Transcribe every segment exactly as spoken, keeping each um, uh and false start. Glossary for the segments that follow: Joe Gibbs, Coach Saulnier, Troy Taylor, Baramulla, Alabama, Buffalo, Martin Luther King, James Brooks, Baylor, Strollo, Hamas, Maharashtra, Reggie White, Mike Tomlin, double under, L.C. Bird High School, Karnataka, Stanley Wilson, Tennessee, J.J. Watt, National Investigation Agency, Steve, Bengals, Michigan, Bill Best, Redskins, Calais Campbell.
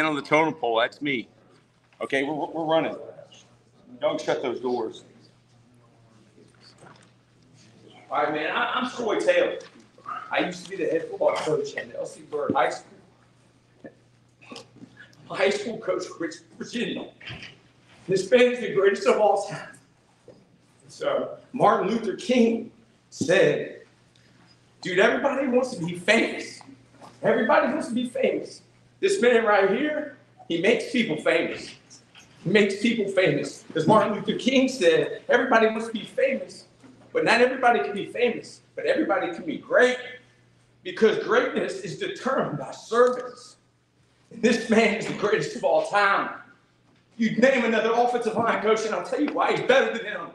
ten on the totem pole. That's me. Okay, we're, we're running. Don't shut those doors. All right, man, I, I'm Troy Taylor. I used to be the head football coach at L C Bird High School. My high school coach quits Virginia. This man is the greatest of all time. So Martin Luther King said, dude, everybody wants to be famous. Everybody wants to be famous. This man right here, he makes people famous. He makes people famous. Because Martin Luther King said, everybody wants to be famous, but not everybody can be famous, but everybody can be great, because greatness is determined by service. And this man is the greatest of all time. You name another offensive line coach, and I'll tell you why he's better than him.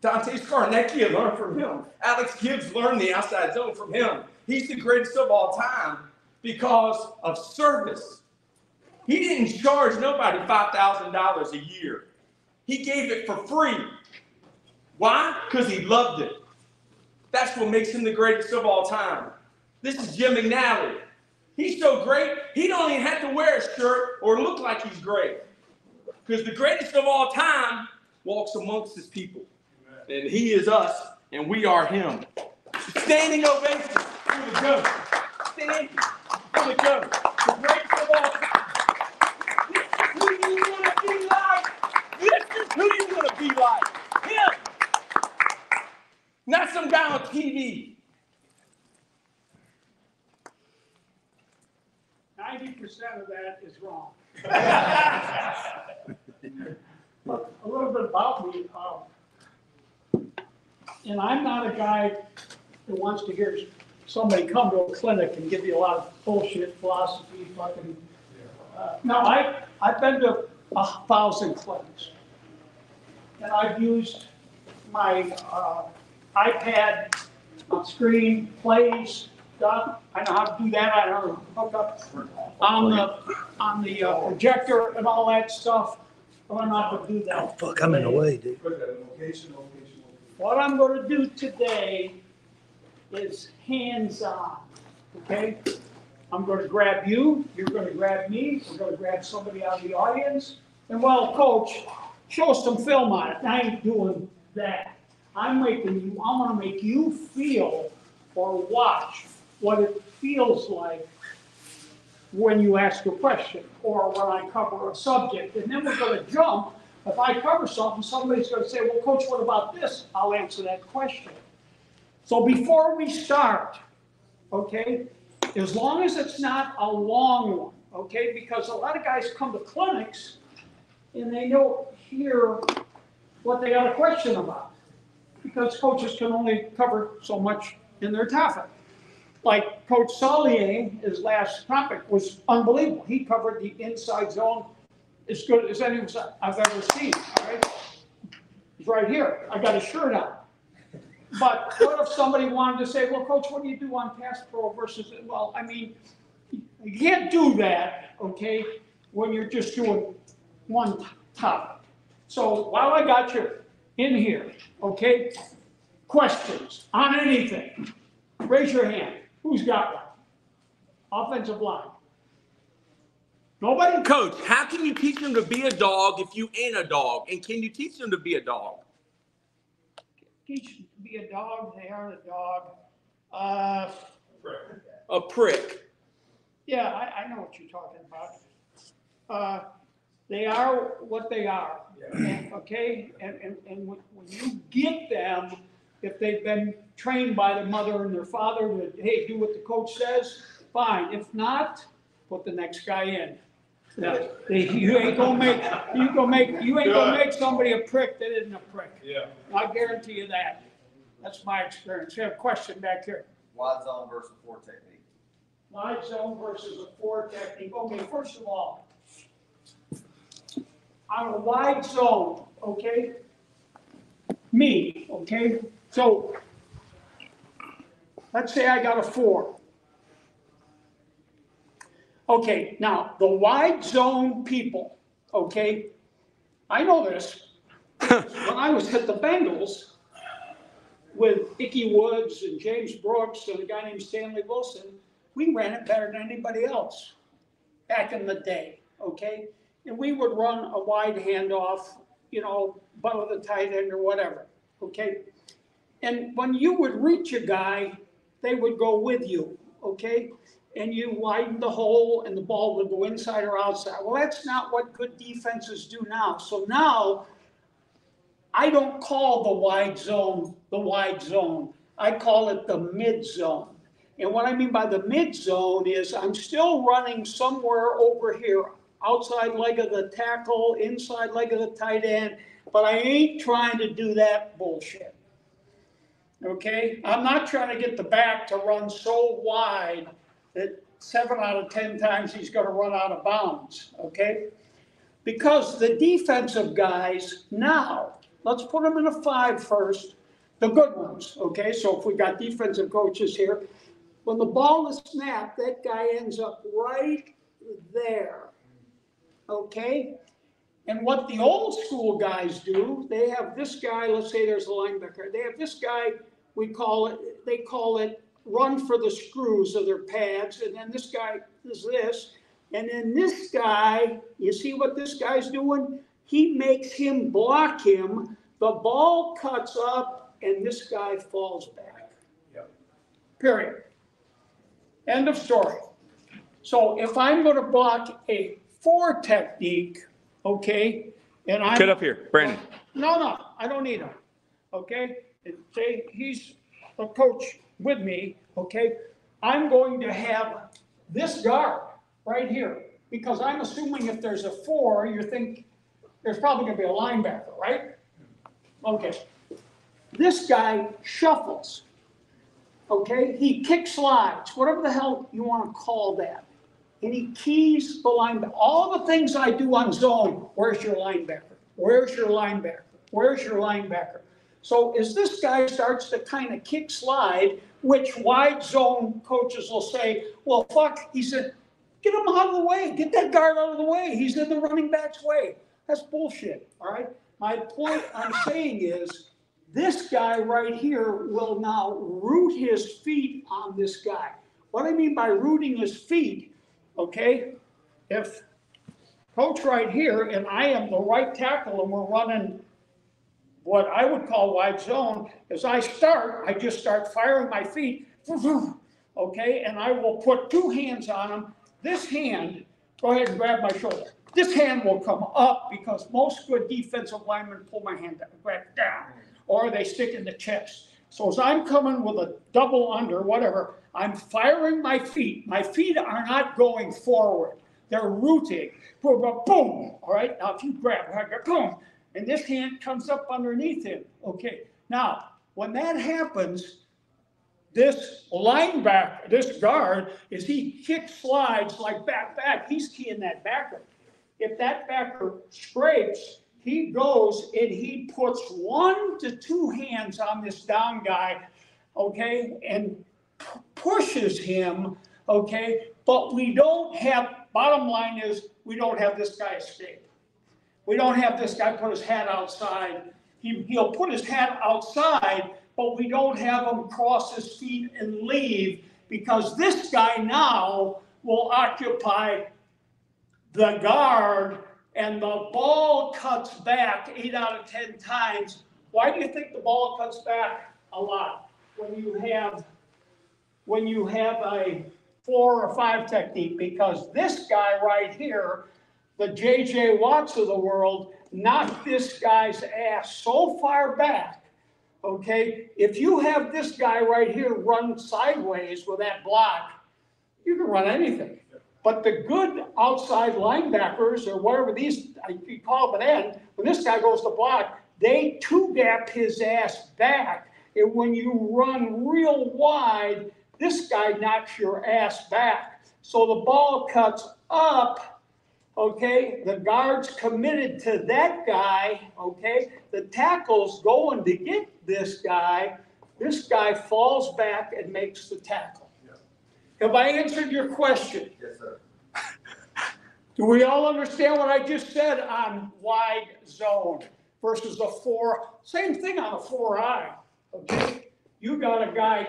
Dante Czarnecki learned from him. Alex Gibbs learned the outside zone from him. He's the greatest of all time because of service. He didn't charge nobody five thousand dollars a year. He gave it for free. Why? Because he loved it. That's what makes him the greatest of all time. This is Jim McNally. He's so great, he don't even have to wear a shirt or look like he's great. Because the greatest of all time walks amongst his people. Amen. And he is us, and we are him. Standing ovation for the governor. Standing for the governor. The greatest of all time. This is who you want to be like. This is who you want to be like. Him. Not some guy on T V. ninety percent of that is wrong. But a little bit about me. Um, and I'm not a guy who wants to hear somebody come to a clinic and give you a lot of bullshit philosophy. Fucking. Uh, now, I, I've been to a thousand clinics. And I've used my uh, iPad on screen, plays. I know how to do that. I know how to hook up on the on the uh, projector and all that stuff. But I'm not going to do that. Oh fuck! I'm in the way, dude. What I'm going to do today is hands-on. Okay? I'm going to grab you. You're going to grab me. We're going to grab somebody out of the audience. And well, coach, show some film on it. I ain't doing that. I'm making you. I'm going to make you feel or watch what it feels like when you ask a question or when I cover a subject. And then we're going to jump. If I cover something, somebody's going to say, well, coach, what about this? I'll answer that question. So before we start, okay, as long as it's not a long one, okay, because a lot of guys come to clinics and they don't hear what they got a question about because coaches can only cover so much in their topic. Like Coach Solly, his last topic was unbelievable. He covered the inside zone as good as any I've ever seen. All right? He's right here. I got a shirt on. But what if somebody wanted to say, well, coach, what do you do on pass pro versus, well, I mean, you can't do that, okay, when you're just doing one topic. So while I got you in here, okay, questions on anything, raise your hand. Who's got one? Offensive line. Nobody? Coach, how can you teach them to be a dog if you ain't a dog? And can you teach them to be a dog? Teach them to be a dog. They aren't a dog. Uh, a prick. Yeah, I, I know what you're talking about. Uh, they are what they are. Yeah. And, okay? And, and, and when you get them, if they've been trained by their mother and their father to, hey, do what the coach says, fine. If not, put the next guy in. Now, they, you ain't gonna make you gonna make you ain't gonna make somebody a prick that isn't a prick. Yeah. I guarantee you that. That's my experience. You have a question back here. Wide zone versus four technique. Wide zone versus a four technique. Okay, first of all, on a wide zone, okay. Me, okay. So let's say I got a four. Okay, now the wide zone people, okay, I know this. When I was at the Bengals with Icky Woods and James Brooks and a guy named Stanley Wilson, we ran it better than anybody else back in the day, okay? And we would run a wide handoff, you know, ball of the tight end or whatever, okay? And when you would reach a guy, they would go with you, okay? And you widen the hole and the ball would go inside or outside. Well, that's not what good defenses do now. So now, I don't call the wide zone the wide zone. I call it the mid zone. And what I mean by the mid zone is I'm still running somewhere over here, outside leg of the tackle, inside leg of the tight end, but I ain't trying to do that bullshit. Okay? I'm not trying to get the back to run so wide that seven out of ten times he's going to run out of bounds. Okay? Because the defensive guys now, let's put them in a five first, the good ones, okay? So if we got defensive coaches here, when the ball is snapped, that guy ends up right there, okay? And what the old school guys do, they have this guy, let's say there's a linebacker, they have this guy, we call it, they call it run for the screws of their pads, and then this guy is this, and then this guy, you see what this guy's doing? He makes him block him, the ball cuts up, and this guy falls back. Yep. Period. End of story. So if I'm going to block a four technique, okay, and I get up here, Brandon. No, no, I don't need him. Okay, and say he's a coach with me. Okay, I'm going to have this guard right here because I'm assuming if there's a four, you think. There's probably going to be a linebacker, right? Okay. This guy shuffles, okay? He kick slides, whatever the hell you want to call that. And he keys the linebacker. All the things I do on zone, where's your linebacker? Where's your linebacker? Where's your linebacker? So as this guy starts to kind of kick slide, which wide zone coaches will say, well, fuck, he said, get him out of the way. Get that guard out of the way. He's in the running back's way. That's bullshit, all right? My point I'm saying is this guy right here will now root his feet on this guy. What I mean by rooting his feet, okay, if coach right here and I am the right tackle and we're running what I would call wide zone, as I start, I just start firing my feet, okay, and I will put two hands on him. This hand, go ahead and grab my shoulder. This hand will come up because most good defensive linemen pull my hand back down or they stick in the chest. So as I'm coming with a double under, whatever, I'm firing my feet. My feet are not going forward. They're rooting. Boom, boom, boom. All right, now if you grab, boom, and this hand comes up underneath him. Okay, now when that happens, this linebacker, this guard, is he kick slides like back, back. He's keying that backer. If that backer scrapes, he goes and he puts one to two hands on this down guy, okay, and pushes him, okay, but we don't have, bottom line is, we don't have this guy escape. We don't have this guy put his hat outside. He, he'll put his hat outside, but we don't have him cross his feet and leave because this guy now will occupy the guard, and the ball cuts back eight out of ten times. Why do you think the ball cuts back a lot? When you have, when you have a four or five technique, because this guy right here, the J J. Watts of the world, knocked this guy's ass so far back, okay? If you have this guy right here run sideways with that block, you can run anything. But the good outside linebackers, or whatever these, you call them then, when this guy goes to block, they two-gap his ass back. And when you run real wide, this guy knocks your ass back. So the ball cuts up, okay? The guard's committed to that guy, okay? The tackle's going to get this guy. This guy falls back and makes the tackle. Have I answered your question? Yes, sir. Do we all understand what I just said on wide zone versus the four? Same thing on a four eye, okay? You got a guy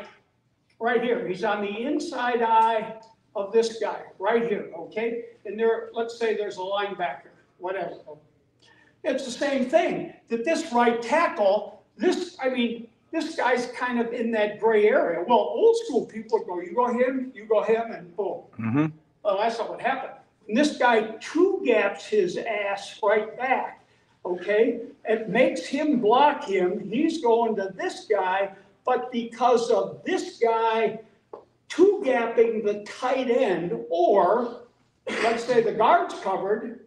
right here. He's on the inside eye of this guy right here, okay? And there, let's say there's a linebacker, whatever. It's the same thing, that this right tackle, this, I mean, this guy's kind of in that gray area. Well, old school people go, you go him, you go him, and boom. Mm-hmm. Well, that's not what happened. And this guy two gaps his ass right back, okay? It makes him block him. He's going to this guy, but because of this guy two-gapping the tight end, or let's say the guard's covered,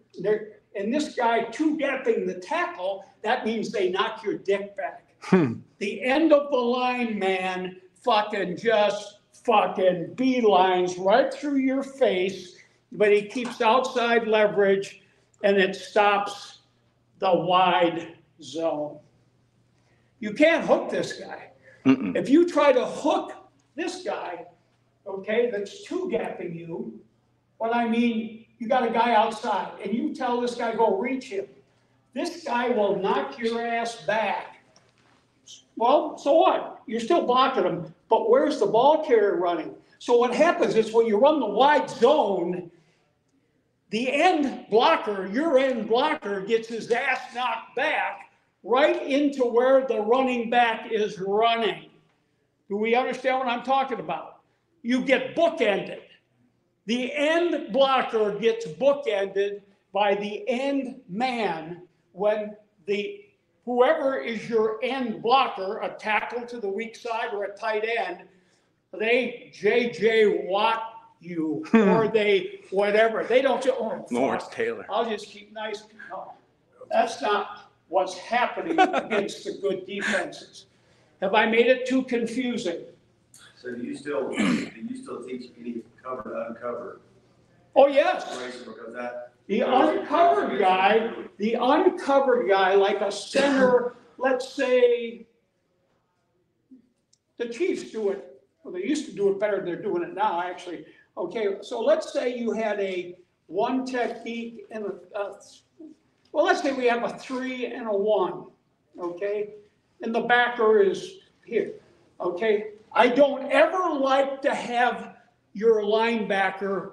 and this guy two-gapping the tackle, that means they knock your dick back. Hmm. The end of the line man fucking just fucking beelines right through your face, but he keeps outside leverage, and it stops the wide zone. You can't hook this guy. Mm-mm. If you try to hook this guy, okay, that's two-gapping you, but I mean, you got a guy outside, and you tell this guy, go reach him. This guy will knock your ass back. Well, so what? You're still blocking them, but where's the ball carrier running? So what happens is when you run the wide zone, the end blocker, your end blocker, gets his ass knocked back right into where the running back is running. Do we understand what I'm talking about? You get bookended. The end blocker gets bookended by the end man when the whoever is your end blocker, a tackle to the weak side or a tight end, they J J. Watt you, or they whatever. They don't just, oh, Lawrence Taylor. I'll just keep nice. No, that's not what's happening against the good defenses. Have I made it too confusing? So do you still do you still teach any cover to uncover? Oh yes. Because that. The uncovered guy, the uncovered guy, like a center, let's say, the Chiefs do it. Well, they used to do it better than they're doing it now, actually. Okay, so let's say you had a one technique and a, a well, let's say we have a three and a one, okay? And the backer is here, okay? I don't ever like to have your linebacker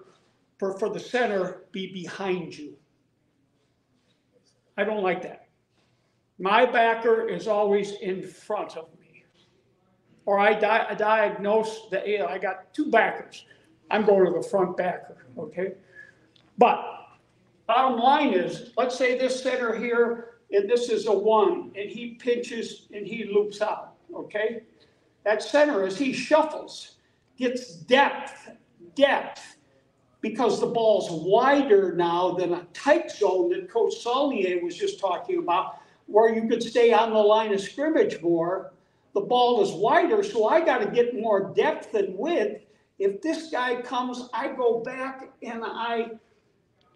For, for the center be behind you. I don't like that. My backer is always in front of me. Or I, di I diagnose that, you know, I got two backers. I'm going to the front backer, okay? But bottom line is, let's say this center here, and this is a one, and he pinches and he loops out, okay? That center, as he shuffles, gets depth, depth, because the ball's wider now than a tight zone that Coach Saulnier was just talking about, where you could stay on the line of scrimmage more. The ball is wider, so I got to get more depth and width. If this guy comes, I go back and I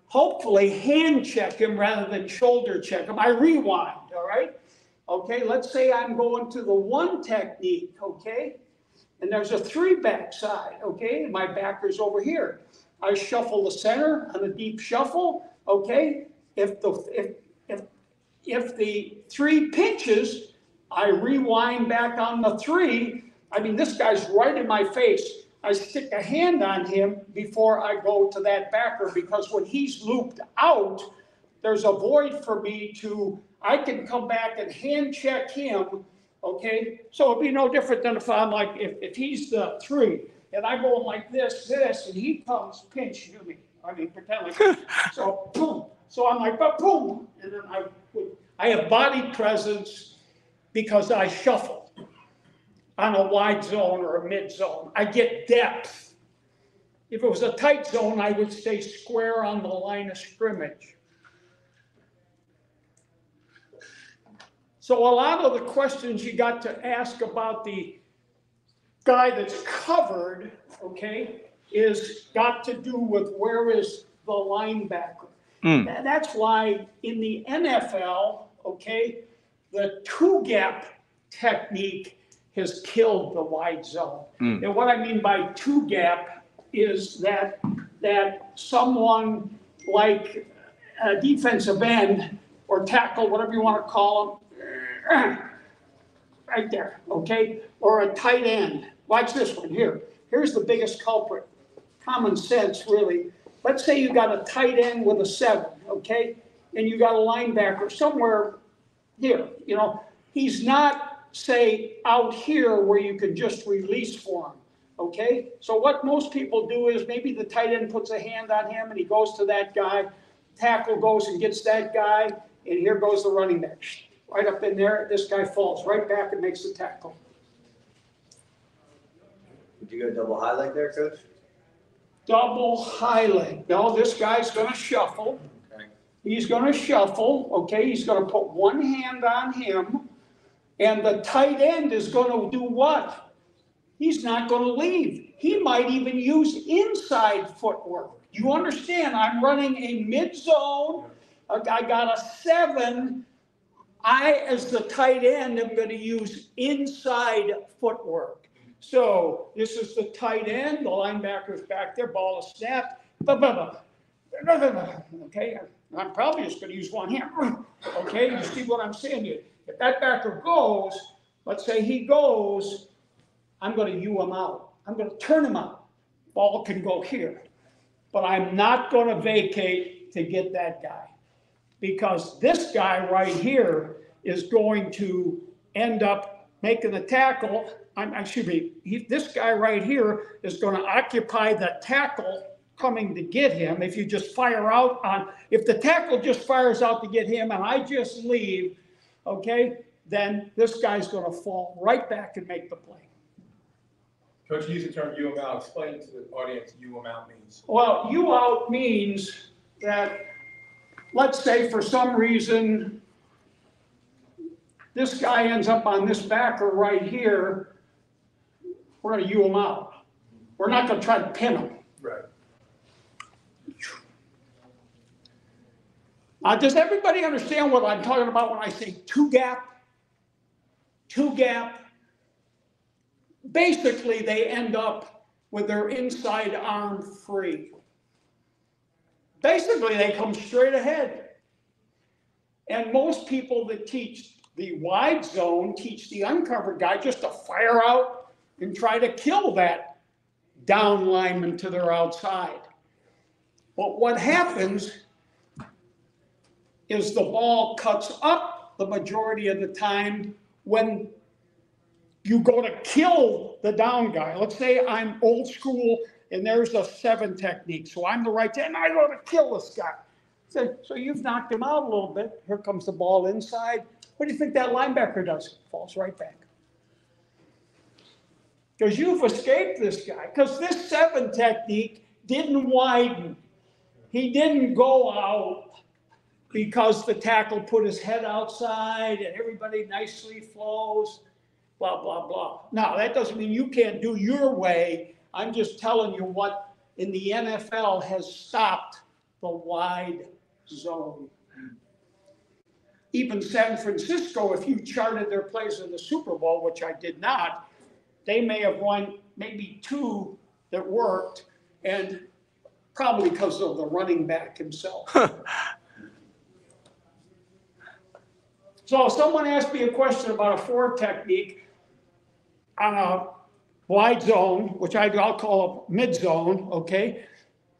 hopefully hand check him rather than shoulder check him. I rewind, all right? Okay, let's say I'm going to the one technique, okay? And there's a three backside, okay? And my backer's over here. I shuffle the center on a deep shuffle, okay? If the if if if the three pinches, I rewind back on the three. I mean, this guy's right in my face. I stick a hand on him before I go to that backer, because when he's looped out, there's a void for me to, I can come back and hand check him, okay? So it'd be no different than if I'm like, if, if he's the three, and I go like this, this, and he comes pinch to me. I mean, pretend like so, boom. So I'm like, but boom. And then I I have body presence because I shuffle on a wide zone or a mid zone. I get depth. If it was a tight zone, I would stay square on the line of scrimmage. So a lot of the questions you got to ask about the guy that's covered, okay, is got to do with where is the linebacker. Mm. That's why in the N F L, okay, the two-gap technique has killed the wide zone. Mm. And what I mean by two-gap is that that someone like a defensive end or tackle, whatever you want to call them, right there, okay, or a tight end. Watch this one here. Here's the biggest culprit. common sense, really. Let's say you got a tight end with a seven, okay? And you got a linebacker somewhere here, you know. He's not, say, out here where you can just release for him, okay? So what most people do is maybe the tight end puts a hand on him and he goes to that guy, tackle goes and gets that guy, and here goes the running back. Right up in there, this guy falls right back and makes the tackle. Did you go double highlight there, Coach? Double highlight. No, this guy's going to shuffle. Okay. He's going to shuffle, okay? He's going to put one hand on him, and the tight end is going to do what? He's not going to leave. He might even use inside footwork. You understand, I'm running a mid-zone. I got a seven. I, as the tight end, am going to use inside footwork. So this is the tight end, the linebacker's back there, ball is snapped, blah, blah, blah, blah, blah, blah. Okay, I'm probably just going to use one hand, okay, you see what I'm saying here. If that backer goes, let's say he goes, I'm going to U him out, I'm going to turn him out, ball can go here, but I'm not going to vacate to get that guy, because this guy right here is going to end up making the tackle. I'm, I should be, he, this guy right here is going to occupy the tackle coming to get him. If you just fire out on, if the tackle just fires out to get him and I just leave, okay, then this guy's going to fall right back and make the play. Coach, you used the term U him out. Explain to the audience U him out means. Well, U out means that, let's say for some reason, this guy ends up on this backer right here. We're going to U him out. We're not going to try to pin him. Right. Now, does everybody understand what I'm talking about when I say two gap? Two gap. Basically, they end up with their inside arm free. Basically, they come straight ahead. And most people that teach the wide zone teach the uncovered guy just to fire out and try to kill that down lineman to their outside. But what happens is the ball cuts up the majority of the time when you go to kill the down guy. Let's say I'm old school and there's a seven technique. So I'm the right hand and I go to kill this guy. So, so you've knocked him out a little bit. Here comes the ball inside. What do you think that linebacker does? Falls right back. Because you've escaped this guy. Because this seven technique didn't widen. He didn't go out because the tackle put his head outside and everybody nicely flows, blah, blah, blah. Now, that doesn't mean you can't do your way. I'm just telling you what in the N F L has stopped the wide zone. Even San Francisco, if you charted their plays in the Super Bowl, which I did not, they may have won maybe two that worked, and probably because of the running back himself. So someone asked me a question about a four technique on a wide zone, which I'll call a mid zone, okay?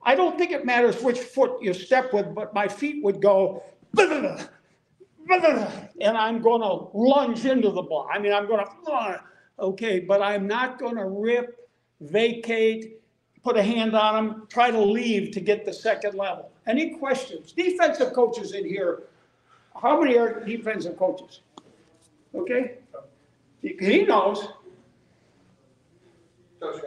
I don't think it matters which foot you step with, but my feet would go, and I'm going to lunge into the ball. I mean, I'm going to, okay, but I'm not going to rip, vacate, put a hand on him, try to leave to get the second level. Any questions? Defensive coaches in here. How many are defensive coaches? Okay? He knows. Coach,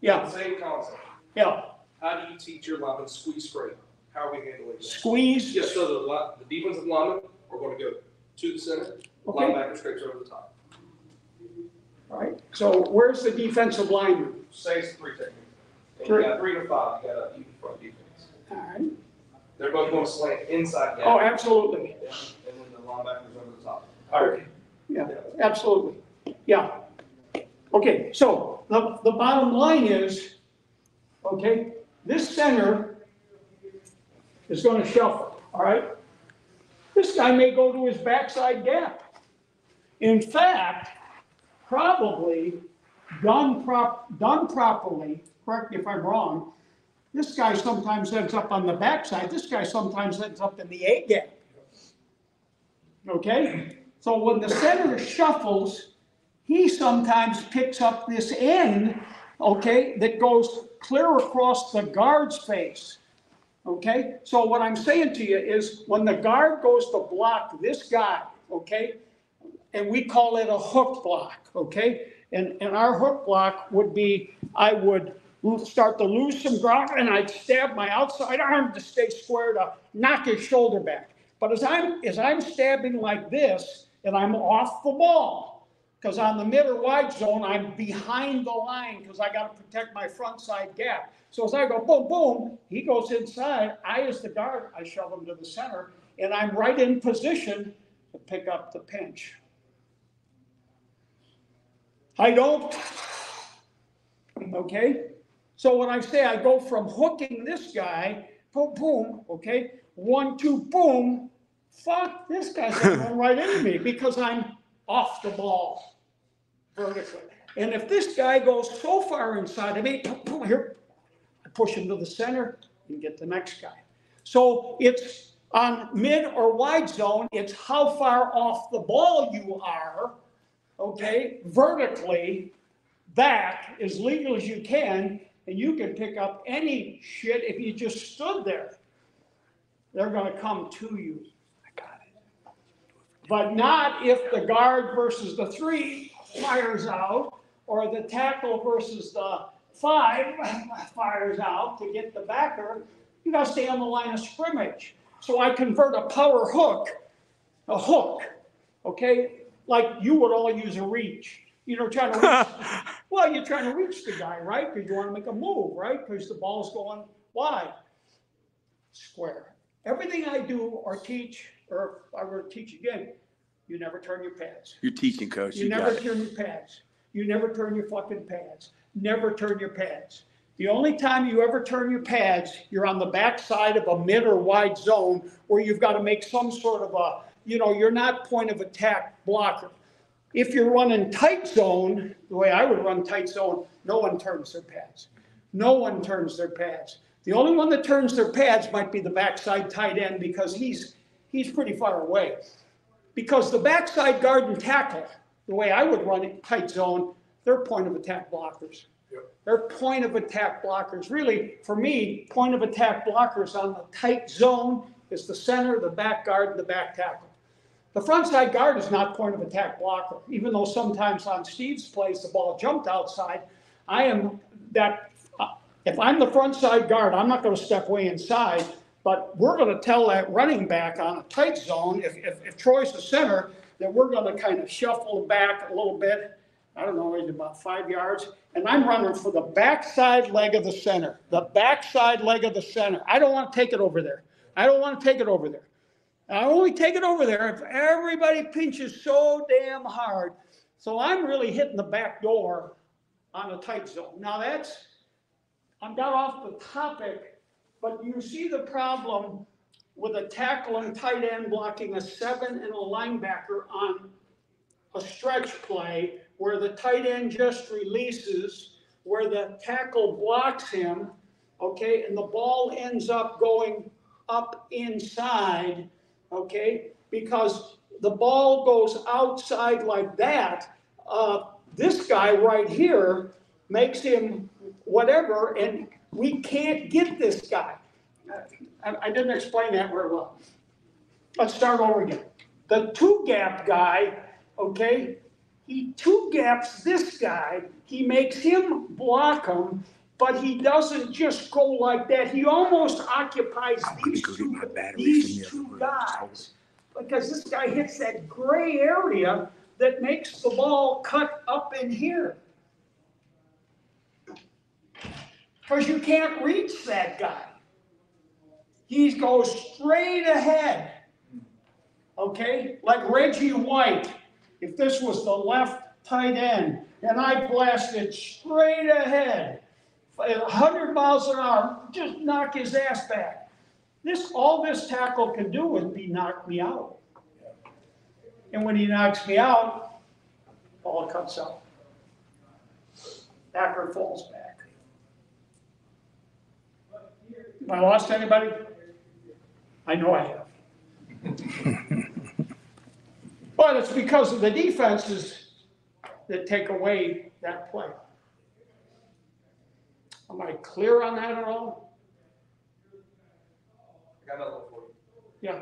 yeah. Same concept. Yeah. How do you teach your lineman squeeze free? How are we handling that? Squeeze? Yes, so the, the defensive lineman. We're going to go to the center, okay. Linebacker scrapes over the top. All right. So where's the defensive lineman? Say it's three technique. And you got three to five. You got an even front defense. All right. They're both going to slant inside. Oh, absolutely. And, and then the linebacker's over the top. All right. Yeah, yeah. Absolutely. Yeah. Okay. So the, the bottom line is, okay, this center is going to shuffle. All right. This guy may go to his backside gap. In fact, probably done, prop, done properly, correct me if I'm wrong, this guy sometimes ends up on the backside. This guy sometimes ends up in the A-gap. Okay? So when the center shuffles, he sometimes picks up this end, okay, that goes clear across the guard's face. Okay? So what I'm saying to you is when the guard goes to block this guy, okay, and we call it a hook block, okay? And, and our hook block would be, I would start to lose some ground and I'd stab my outside arm to stay square to knock his shoulder back. But as I'm, as I'm stabbing like this and I'm off the ball, because on the mid or wide zone, I'm behind the line because I got to protect my front side gap. So as I go boom, boom, he goes inside. I, as the guard, I shove him to the center and I'm right in position to pick up the pinch. I don't, okay? So when I say I go from hooking this guy, boom, boom, okay? One, two, boom, fuck, this guy's going right into me because I'm off the ball vertically. And if this guy goes so far inside of me, boom, boom, here, I push him to the center and get the next guy. So it's on mid or wide zone, it's how far off the ball you are, okay, vertically back as legal as you can, and you can pick up any shit if you just stood there. They're going to come to you. I got it. But not if the guard versus the three fires out, or the tackle versus the five fires out to get the backer. You got to stay on the line of scrimmage. So I convert a power hook, a hook, okay? Like you would all use a reach. You know, trying to reach, well, you're trying to reach the guy, right? Because you want to make a move, right? Because the ball's going wide, square. Everything I do or teach, or if I were to teach again, you never turn your pads. You're teaching, Coach. You, you never turn your pads. You never turn your fucking pads. Never turn your pads. The only time you ever turn your pads, you're on the backside of a mid or wide zone where you've got to make some sort of a, you know, you're not point of attack blocker. If you're running tight zone, the way I would run tight zone, no one turns their pads. No one turns their pads. The only one that turns their pads might be the backside tight end because he's he's pretty far away. Because the backside guard and tackle, the way I would run it, tight zone, they're point of attack blockers. Yep. They're point of attack blockers. Really, for me, point of attack blockers on the tight zone is the center, the back guard, and the back tackle. The frontside guard is not point of attack blocker, even though sometimes on Steve's plays the ball jumped outside. I am that uh, if I'm the frontside guard, I'm not going to step way inside, but we're going to tell that running back on a tight zone, if, if, if Troy's the center, that we're going to kind of shuffle back a little bit. I don't know, maybe about five yards, and I'm running for the backside leg of the center, the backside leg of the center. I don't want to take it over there. I don't want to take it over there. I only take it over there if everybody pinches so damn hard. So I'm really hitting the back door on a tight zone. Now that's, I'm got off the topic, but you see the problem with a tackle and tight end blocking a seven and a linebacker on a stretch play where the tight end just releases, where the tackle blocks him, okay, and the ball ends up going up inside. Okay, because the ball goes outside like that, uh, this guy right here makes him whatever, and we can't get this guy. I, I didn't explain that very well. Let's start over again. The two-gap guy, okay, he two-gaps this guy. He makes him block him, but he doesn't just go like that. He almost occupies these two, these two guys, because this guy hits that gray area that makes the ball cut up in here. Because you can't reach that guy. He goes straight ahead, okay? Like Reggie White, if this was the left tight end, and I blasted straight ahead, a hundred miles an hour, just knock his ass back. This, all this tackle can do is be knock me out. And when he knocks me out, ball cuts out. Backer falls back. Have I lost anybody? I know I have. But it's because of the defenses that take away that play. Am I clear on that at all? I got another one for you. Yeah.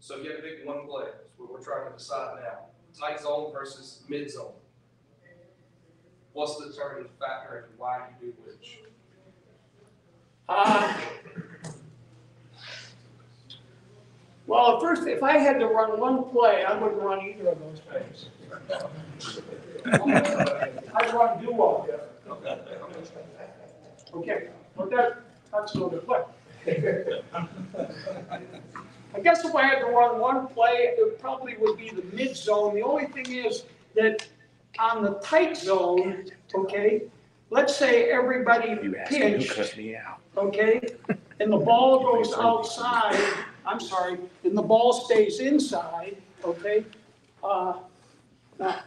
So you have to pick one play. That's what we're trying to decide now. Tight zone versus mid zone. What's the determining factor and why do you do which? Uh, well, at first, if I had to run one play, I wouldn't run either of those plays. I'd run duo. Okay, but that, that's no good play. I guess if I had to run one play, it probably would be the mid zone. The only thing is that on the tight zone, okay, let's say everybody pitched, okay, and the ball goes outside, I'm sorry, and the ball stays inside, okay, uh, uh,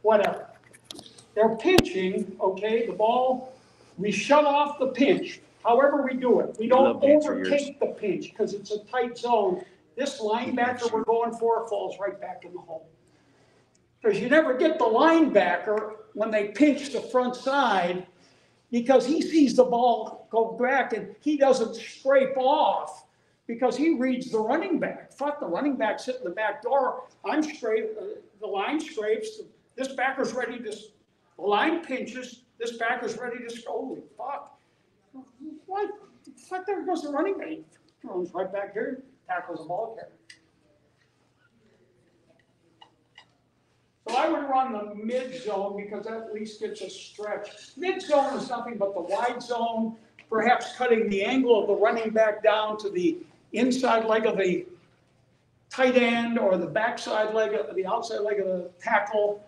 whatever. They're pinching, okay, the ball, we shut off the pinch. However we do it, we don't overkick the pinch because it's a tight zone. This linebacker we're going for falls right back in the hole. Because you never get the linebacker when they pinch the front side because he sees the ball go back and he doesn't scrape off because he reads the running back. Fuck, the running back's hitting the back door. I'm straight, uh, the line scrapes. This backer's ready to, the line pinches. This backer's ready to, holy fuck. What? What? There goes the running back. Throws right back here, tackles the ball carrier. So I would run the mid zone because that at least gets a stretch. Mid zone is nothing but the wide zone, perhaps cutting the angle of the running back down to the inside leg of the tight end or the backside leg of the outside leg of the tackle.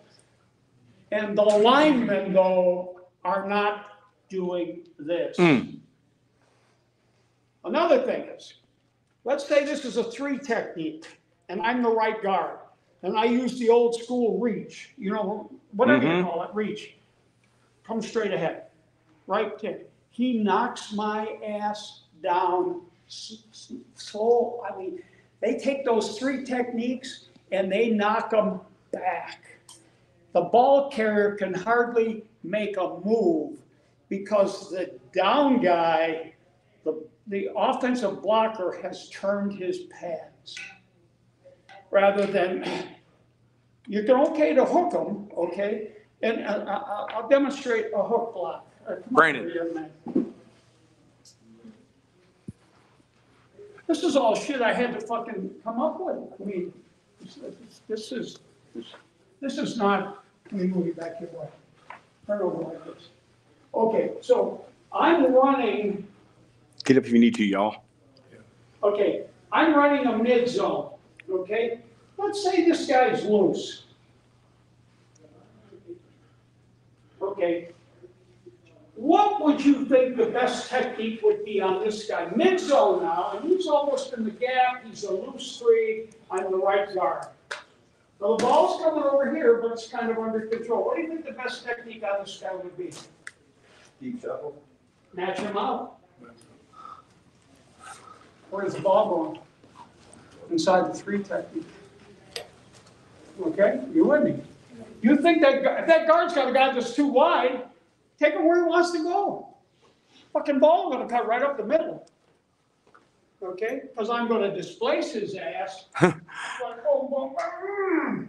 And the linemen, though, are not doing this. Mm. Another thing is, let's say this is a three technique and I'm the right guard and I use the old school reach, you know, whatever mm-hmm. you call it, reach. Come straight ahead, right kick. He knocks my ass down. So, I mean, they take those three techniques and they knock them back. The ball carrier can hardly make a move because the down guy, the, the offensive blocker has turned his pads. Rather than, you can okay to hook him, okay? And uh, uh, I'll demonstrate a hook block. Uh, Brandon. Here, this is all shit I had to fucking come up with. I mean, this is, this, this is not, let me move you back your way. Turn over like this. Okay, so I'm running. Get up if you need to, y'all. Okay, I'm running a mid zone. Okay, let's say this guy's loose. Okay, what would you think the best technique would be on this guy? Mid zone now, and he's almost in the gap. He's a loose three. I'm the right guard. Now the ball's coming over here, but it's kind of under control. What do you think the best technique on this guy would be? Deep shuffle. Match him out. Where's the ball going? Inside the three technique. Okay, you with me? You think that if that guard's got a guy that's too wide, take him where he wants to go. Fucking ball going to cut right up the middle. Okay, because I'm going to displace his ass. like, oh, oh,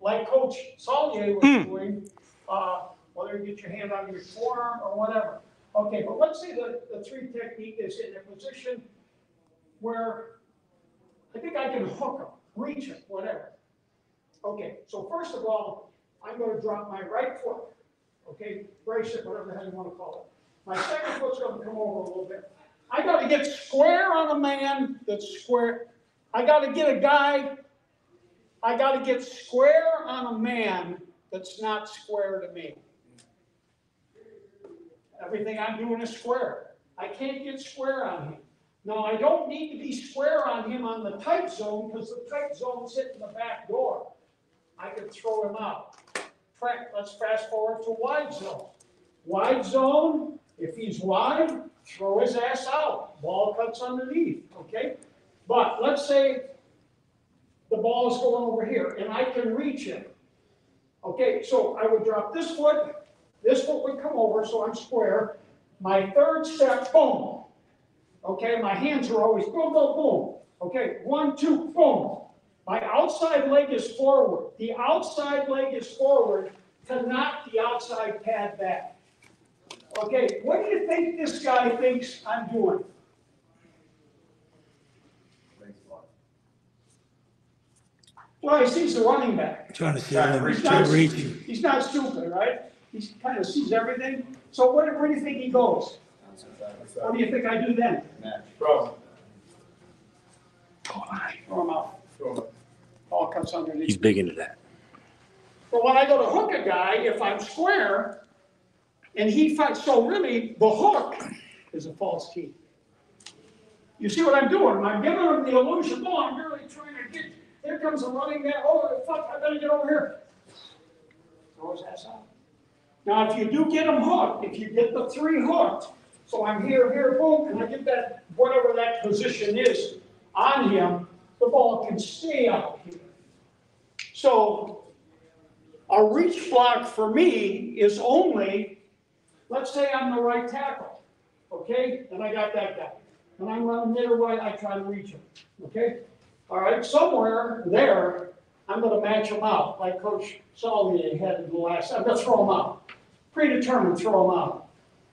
like Coach Saulnier was mm. doing. Uh, Whether you get your hand on your forearm or whatever. Okay, but let's say the, the three technique is in a position where I think I can hook him, reach him, whatever. Okay, so first of all, I'm going to drop my right foot. Okay, brace it, whatever the hell you want to call it. My second foot's going to come over a little bit. I got to get square on a man that's square. I got to get a guy, I got to get square on a man that's not square to me. Everything I'm doing is square. I can't get square on him. Now, I don't need to be square on him on the tight zone because the tight zone's hitting the back door. I can throw him out. Let's fast forward to wide zone. Wide zone, if he's wide, throw his ass out. Ball cuts underneath, okay? But let's say the ball is going over here and I can reach him. Okay, so I would drop this foot, this foot would come over, so I'm square. My third step, boom. Okay, my hands are always boom, boom, boom. Okay, one, two, boom. My outside leg is forward. The outside leg is forward to knock the outside pad back. Okay, what do you think this guy thinks I'm doing? Well, he sees the running back. Trying to see him. He's not, he's not stupid, right? He kind of sees everything. So what, where do you think he goes? What do you think I do then? Bro. Throw him out. Ball comes underneath. He's big into that. But when I go to hook a guy, if I'm square, and he fights, so really, the hook is a false key. You see what I'm doing? I'm giving him the illusion, oh, I'm really trying to get, here comes a running man, oh, fuck, I better get over here. Throw his ass out. Now, if you do get him hooked, if you get the three hooked, so I'm here, here, boom, and I get that, whatever that position is on him, the ball can stay out here. So a reach block for me is only, let's say I'm the right tackle, okay? And I got that guy. And I'm running near right, I try to reach him, okay? All right, somewhere there, I'm going to match him out, like Coach Solly had in the last, I'm going to throw him out. Predetermined, throw him out,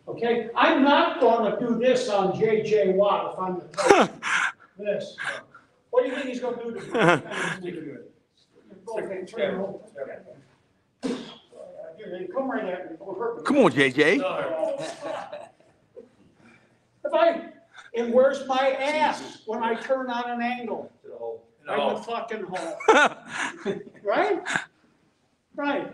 okay? I'm not going to do this on J J. Watt if I'm the coach. This. What do you think he's going to do to me? Come right at me. Come on, J J. If I, and where's my ass when I turn on an angle? Right in the fucking hole. Right? Right.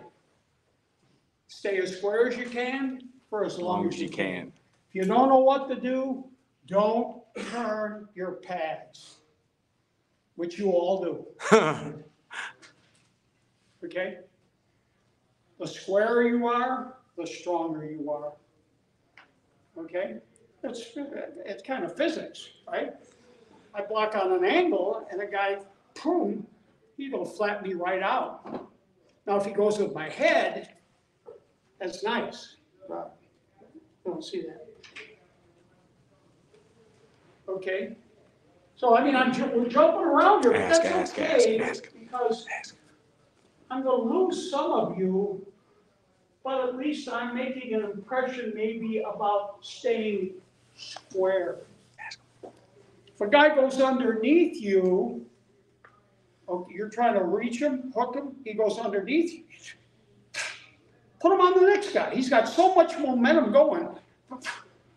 Stay as square as you can for as long as you can. If you don't know what to do, don't turn your pads. Which you all do. Okay? The squarer you are, the stronger you are. Okay? It's, it's kind of physics, right? I block on an angle, and a guy, boom, he's going to flat me right out. Now, if he goes with my head, that's nice. Wow. I don't see that. Okay? So, I mean, I'm we're jumping around here, but that's okay, because I'm going to lose some of you, but at least I'm making an impression maybe about staying square. If a guy goes underneath you, okay, you're trying to reach him, hook him, he goes underneath you. Put him on the next guy. He's got so much momentum going.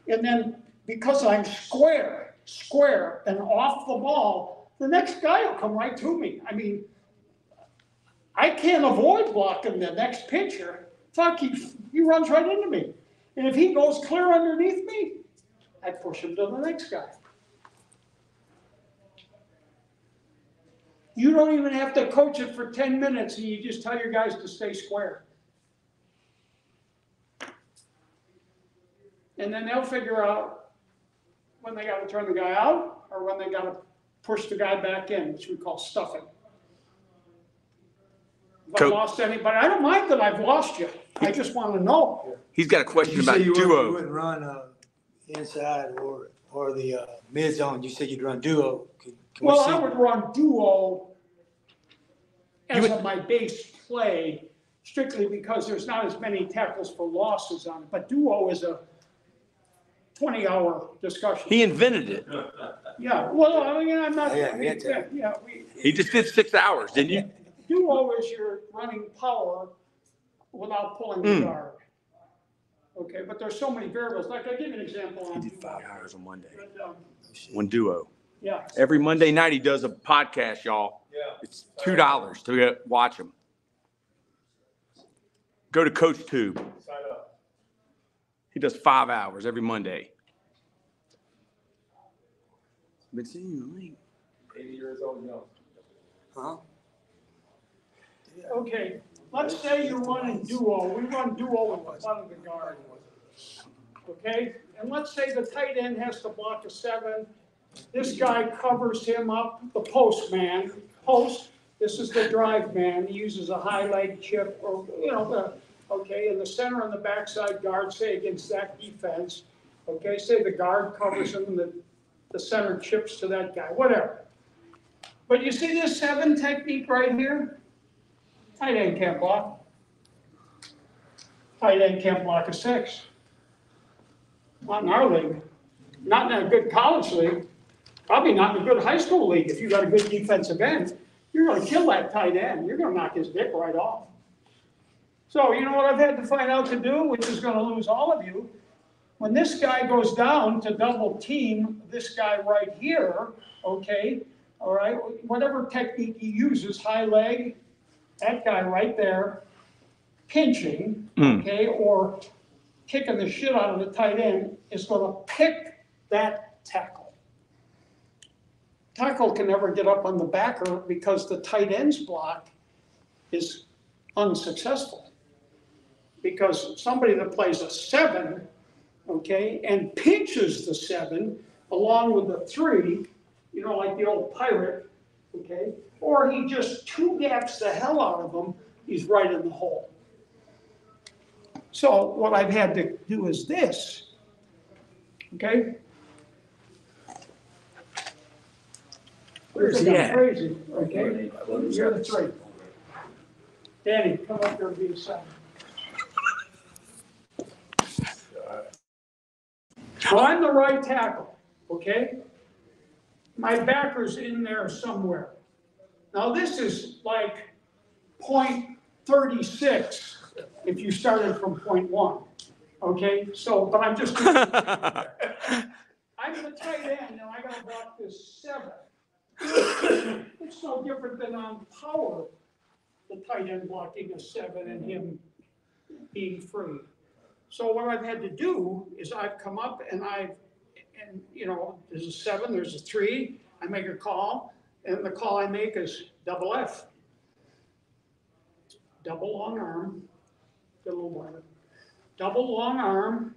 And then because I'm square, square and off the ball, the next guy will come right to me. I mean, I can't avoid blocking the next pitcher. Fuck, he, he runs right into me. And if he goes clear underneath me, I push him to the next guy. You don't even have to coach it for ten minutes, and you just tell your guys to stay square. And then they'll figure out when they got to turn the guy out or when they got to push the guy back in, which we call stuffing. If I lost anybody, I don't mind that I've lost you. I just want to know. He's got a question you about duo. You wouldn't run uh, inside or, or the uh, mid zone. You said you'd run duo. Can, can well, we I would run duo as would, my base play, strictly because there's not as many tackles for losses on it. But duo is a twenty-hour discussion. He invented it. Yeah. Well, I mean, I'm not. Yeah. We, yeah, yeah we, he just did six hours, didn't you? Duo is your running power without pulling mm. the guard. Okay, but there's so many variables. Like I give you an example. He on did five duo. hours on Monday. But, um, One duo. Yeah. Every Monday night he does a podcast, y'all. Yeah. It's two dollars to get, watch him. Go to Coach Tube. Sign up. He does five hours every Monday. Been seeing you late. Eighty years old, no. Huh? Okay. Let's say you're running duo. We run duo with one of the guard. okay? And let's say the tight end has to block a seven. This guy covers him up, the post man. Post, this is the drive man. He uses a high leg chip or, you know, the, okay, and the center and the backside guard, say against that defense, okay, say the guard covers him and the, the center chips to that guy, whatever. But you see this seven technique right here? Tight end can't block. Tight end can't block a six. Not in our league. Not in a good college league. Probably not in a good high school league. If you got a good defensive end, you're going to kill that tight end. You're going to knock his dick right off. So you know what I've had to find out to do, which is going to lose all of you? When this guy goes down to double team this guy right here, okay, all right, whatever technique he uses, high leg, that guy right there, pinching, mm. okay, or kicking the shit out of the tight end, is going to pick that tackle. Tackle can never get up on the backer because the tight end's block is unsuccessful. Because somebody that plays a seven, okay, and pinches the seven along with the three, you know, like the old pirate, okay, or he just two gaps the hell out of them, he's right in the hole. So what I've had to do is this, okay? Where's that? Crazy, okay? You're the three. Danny, come up here and be a second. I'm the right tackle, okay? My backer's in there somewhere. Now this is like point thirty-six if you started from point one, okay? So, but I'm just, I'm the tight end and I gotta block this seven. It's no different than on power, the tight end blocking a seven and him being free. So what I've had to do is I've come up and I've, and you know, there's a seven, there's a three, I make a call, and the call I make is double F. Double long arm, get a little wider. Double long arm,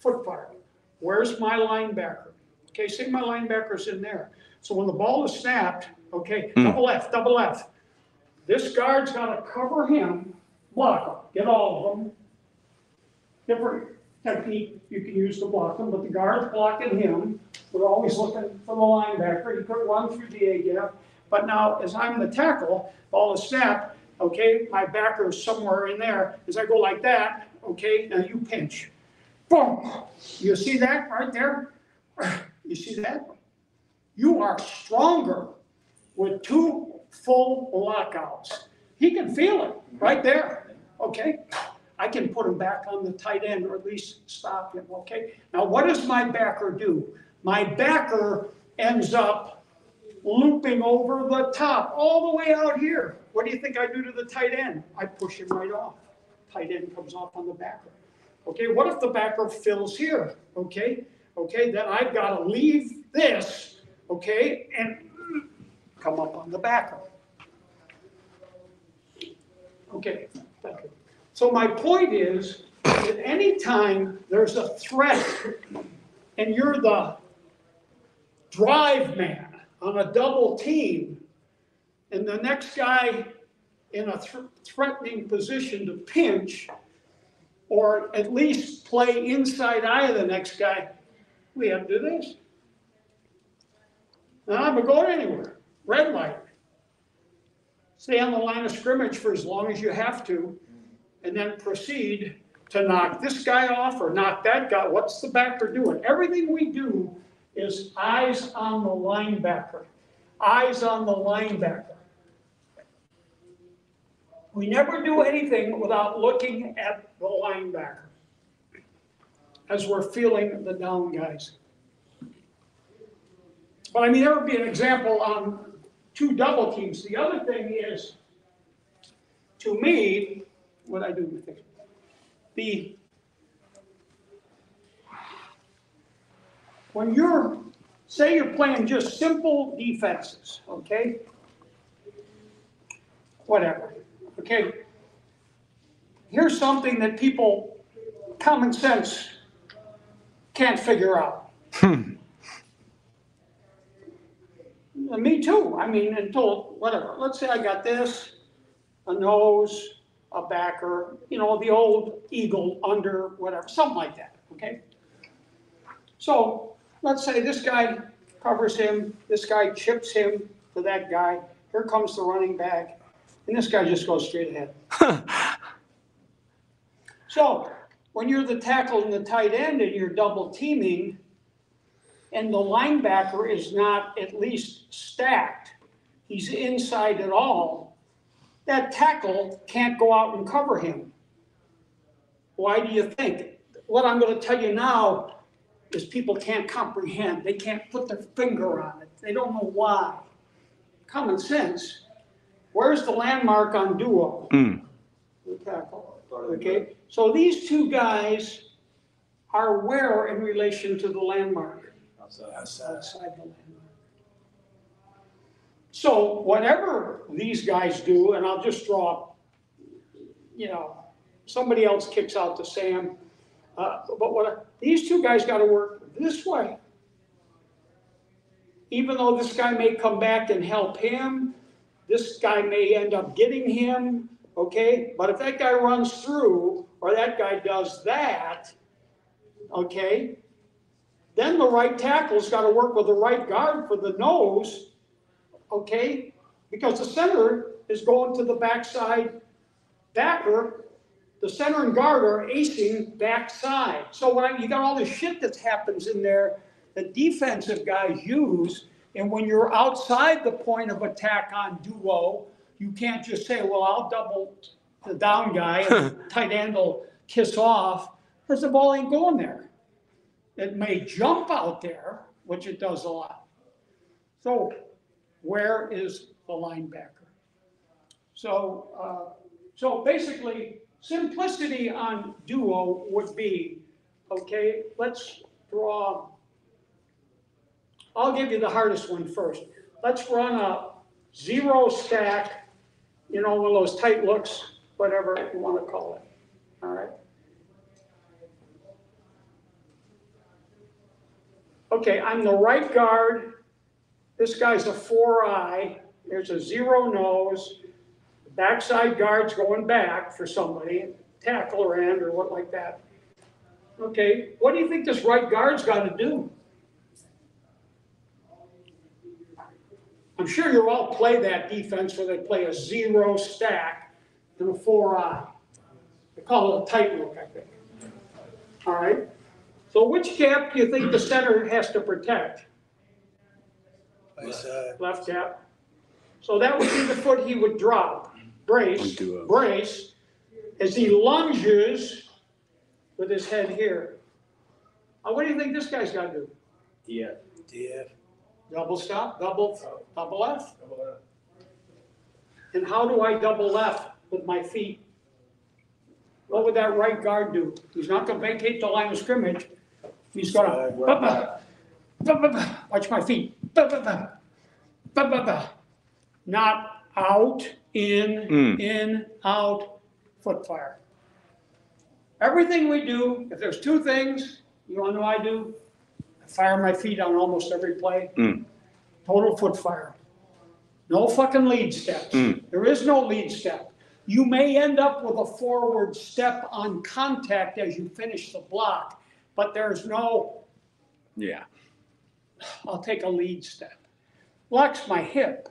foot fire. Where's my linebacker? Okay, see my linebacker's in there. So when the ball is snapped, okay, mm. double F, double F. This guard's gotta cover him, block him, get all of them. Different technique you can use to block him, but the guard's blocking him. We're always looking for the linebacker. He could run through the A gap, but now as I'm the tackle, ball is snapped, okay, my backer is somewhere in there. As I go like that, okay, now you pinch. Boom! You see that right there? You see that? You are stronger with two full lockouts. He can feel it right there, okay? I can put him back on the tight end or at least stop him, okay? Now, what does my backer do? My backer ends up looping over the top all the way out here. What do you think I do to the tight end? I push him right off. Tight end comes off on the backer. Okay, what if the backer fills here, okay? Okay, then I've got to leave this, okay, and come up on the backer. Okay, thank you. So my point is that anytime there's a threat and you're the drive man on a double team and the next guy in a th threatening position to pinch or at least play inside eye of the next guy, we have to do this. Now I'm not going anywhere. Red light. Stay on the line of scrimmage for as long as you have to, and then proceed to knock this guy off or knock that guy. What's the backer doing? Everything we do is eyes on the linebacker. Eyes on the linebacker. We never do anything without looking at the linebacker as we're feeling the down guys. But I mean, that would be an example on two double teams. The other thing is, to me, what I do with it. The, when you're, say you're playing just simple defenses, okay? Whatever, okay? Here's something that people, common sense can't figure out. Hmm. Me too. I mean, until whatever. Let's say I got this, a nose, a backer, you know, the old eagle under, whatever, something like that. Okay. So let's say this guy covers him, this guy chips him to that guy. Here comes the running back, and this guy just goes straight ahead. So when you're the tackle and the tight end and you're double teaming, and the linebacker is not at least stacked, he's inside at all, that tackle can't go out and cover him. Why do you think? What I'm going to tell you now is people can't comprehend. They can't put their finger on it. They don't know why. Common sense. Where's the landmark on duo? Mm. The tackle. Okay. So these two guys are where in relation to the landmark? Outside. Outside the landmark. So whatever these guys do, and I'll just draw, you know, somebody else kicks out to Sam, uh, but what these two guys got to work this way. Even though this guy may come back and help him, this guy may end up getting him, okay? But if that guy runs through, or that guy does that, okay? Then the right tackle's got to work with the right guard for the nose, okay? Because the center is going to the backside backer. The center and guard are acing backside. So when I, you got all this shit that happens in there that defensive guys use, and when you're outside the point of attack on duo, you can't just say, well, I'll double the down guy and the tight end will kiss off, because the ball ain't going there. It may jump out there, which it does a lot. So where is the linebacker? So uh, so basically, simplicity on duo would be, okay, let's draw. I'll give you the hardest one first. Let's run a zero stack, you know, one of those tight looks, whatever you want to call it, all right? Okay, I'm the right guard. This guy's a four-eye. There's a zero nose. The backside guard's going back for somebody, tackle or end or what like that. Okay, what do you think this right guard's got to do? I'm sure you all play that defense where they play a zero stack and a four-eye. They call it a tight look, I think. All right. So which cap do you think the center has to protect? Left, Left cap. So that would be the foot he would drop. Brace, brace, as he lunges with his head here. Now, what do you think this guy's got to do? D F. D F. Double stop, double, double left. Double left. And how do I double left with my feet? What would that right guard do? He's not going to vacate the line of scrimmage. He's going to, watch my feet, bah, bah, bah. Bah, bah, bah. Not out, in, mm. in, out, foot fire. Everything we do, if there's two things, you want to know what I do? I fire my feet on almost every play. Mm. Total foot fire. No fucking lead steps. Mm. There is no lead step. You may end up with a forward step on contact as you finish the block, but there's no, yeah, I'll take a lead step. Block's my hip.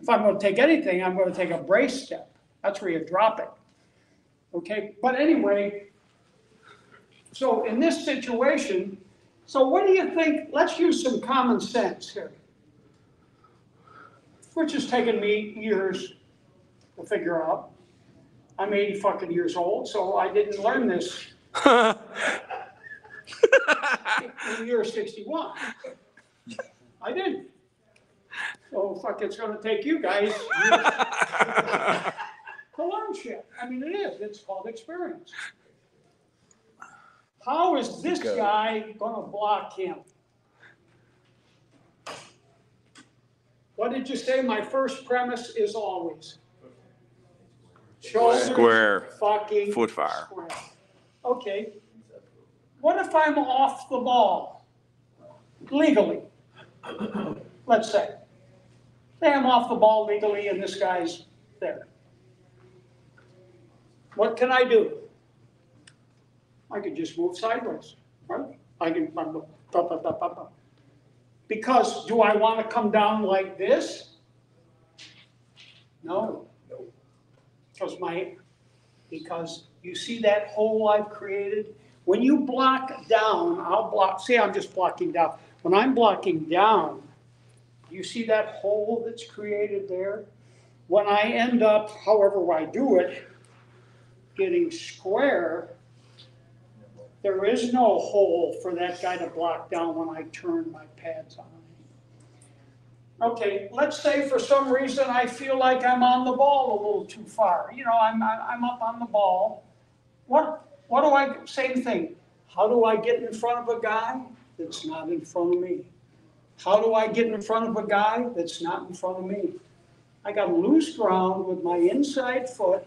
If I'm going to take anything, I'm going to take a brace step. That's where you drop it. Okay, but anyway, so in this situation, so what do you think? Let's use some common sense here, which has taken me years to figure out. I'm eighty fucking years old, so I didn't learn this in the year sixty-one. I didn't. So fuck, it's going to take you guys to learn shit. I mean, it is. It's called experience. How is this guy going to block him? What did you say? My first premise is always. Shoulders, square fucking foot fire. Square. Okay. What if I'm off the ball legally? Let's say. Say I'm off the ball legally and this guy's there. What can I do? I could just move sideways, right? I can, because do I want to come down like this? No. Because my, because you see that hole I've created? When you block down, I'll block, say I'm just blocking down. When I'm blocking down, you see that hole that's created there? When I end up, however I do it, getting square, there is no hole for that guy to block down when I turn my pads on. Okay, let's say for some reason I feel like I'm on the ball a little too far. You know, I'm, I'm up on the ball. What, what do I, same thing. How do I get in front of a guy that's not in front of me? How do I get in front of a guy that's not in front of me? I got to lose ground with my inside foot.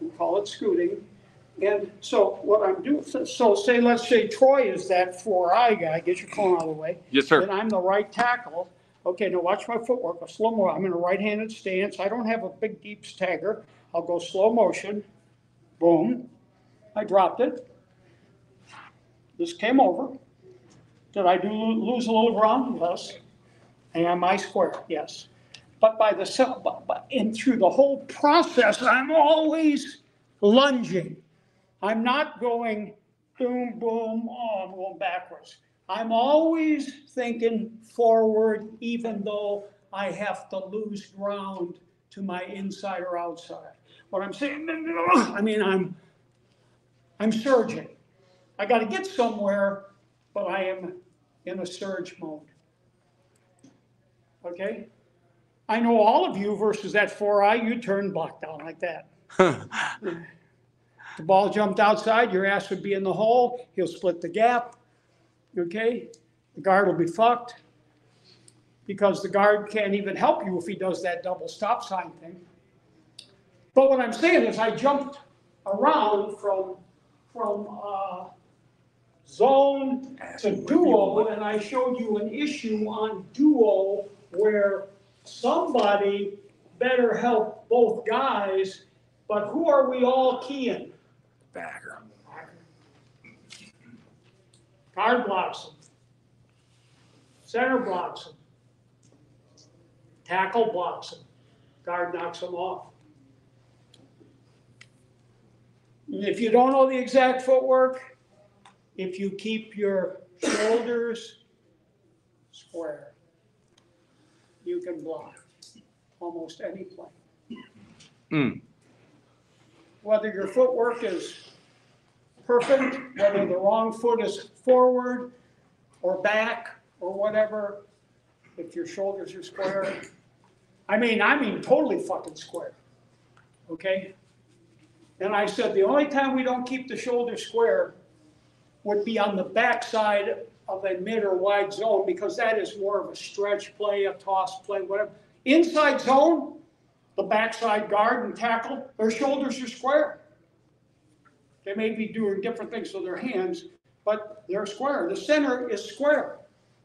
We call it scooting. And so what I'm doing, so say, let's say Troy is that four-eye guy. Get your phone out of the way. Yes, sir. And I'm the right tackle. Okay, now watch my footwork. A slow mo. I'm in a right-handed stance. I don't have a big, deep stagger. I'll go slow motion. Boom. I dropped it. This came over. Did I do lose a little ground? Yes. Am I square? Yes. But by the but, but and through the whole process, I'm always lunging. I'm not going boom, boom, oh, I'm going backwards. I'm always thinking forward, even though I have to lose ground to my inside or outside. What I'm saying, I mean, I'm, I'm surging. I got to get somewhere, but I am in a surge mode. Okay? I know all of you versus that four-eye, you turn block down like that. The ball jumped outside, your ass would be in the hole, he'll split the gap, okay? The guard will be fucked because the guard can't even help you if he does that double stop sign thing. But what I'm saying is I jumped around from, from uh, zone to duo, and I showed you an issue on duo where somebody better help both guys. But who are we all keying? Backer. Guard blocks him. Center blocks him. Tackle blocks him. Guard knocks him off. And if you don't know the exact footwork, if you keep your shoulders square, you can block almost any play. Mm. Whether your footwork is perfect, whether the wrong foot is forward or back or whatever, if your shoulders are square, I mean, I mean totally fucking square, okay? And I said the only time we don't keep the shoulders square would be on the backside of a mid or wide zone, because that is more of a stretch play, a toss play, whatever. Inside zone, the backside guard and tackle, their shoulders are square. They may be doing different things with their hands, but they're square. The center is square.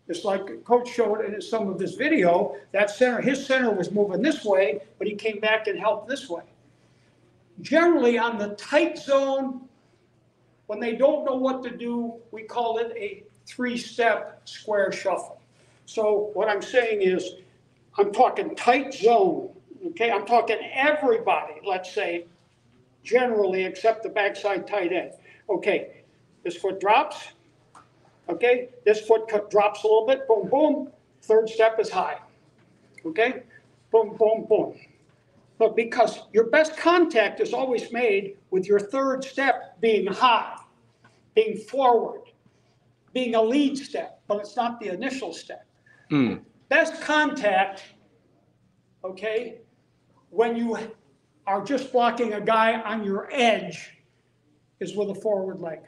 It's like Coach showed in some of his video, that center, his center was moving this way, but he came back and helped this way. Generally on the tight zone, when they don't know what to do, we call it a three-step square shuffle. So what I'm saying is, I'm talking tight zone. Okay, I'm talking everybody, let's say, generally, except the backside tight end. Okay, this foot drops. Okay, this foot drops a little bit. Boom, boom. Third step is high. Okay, boom, boom, boom. But because your best contact is always made with your third step being high, being forward, being a lead step, but it's not the initial step. Mm. Best contact, okay, when you are just blocking a guy on your edge is with a forward leg.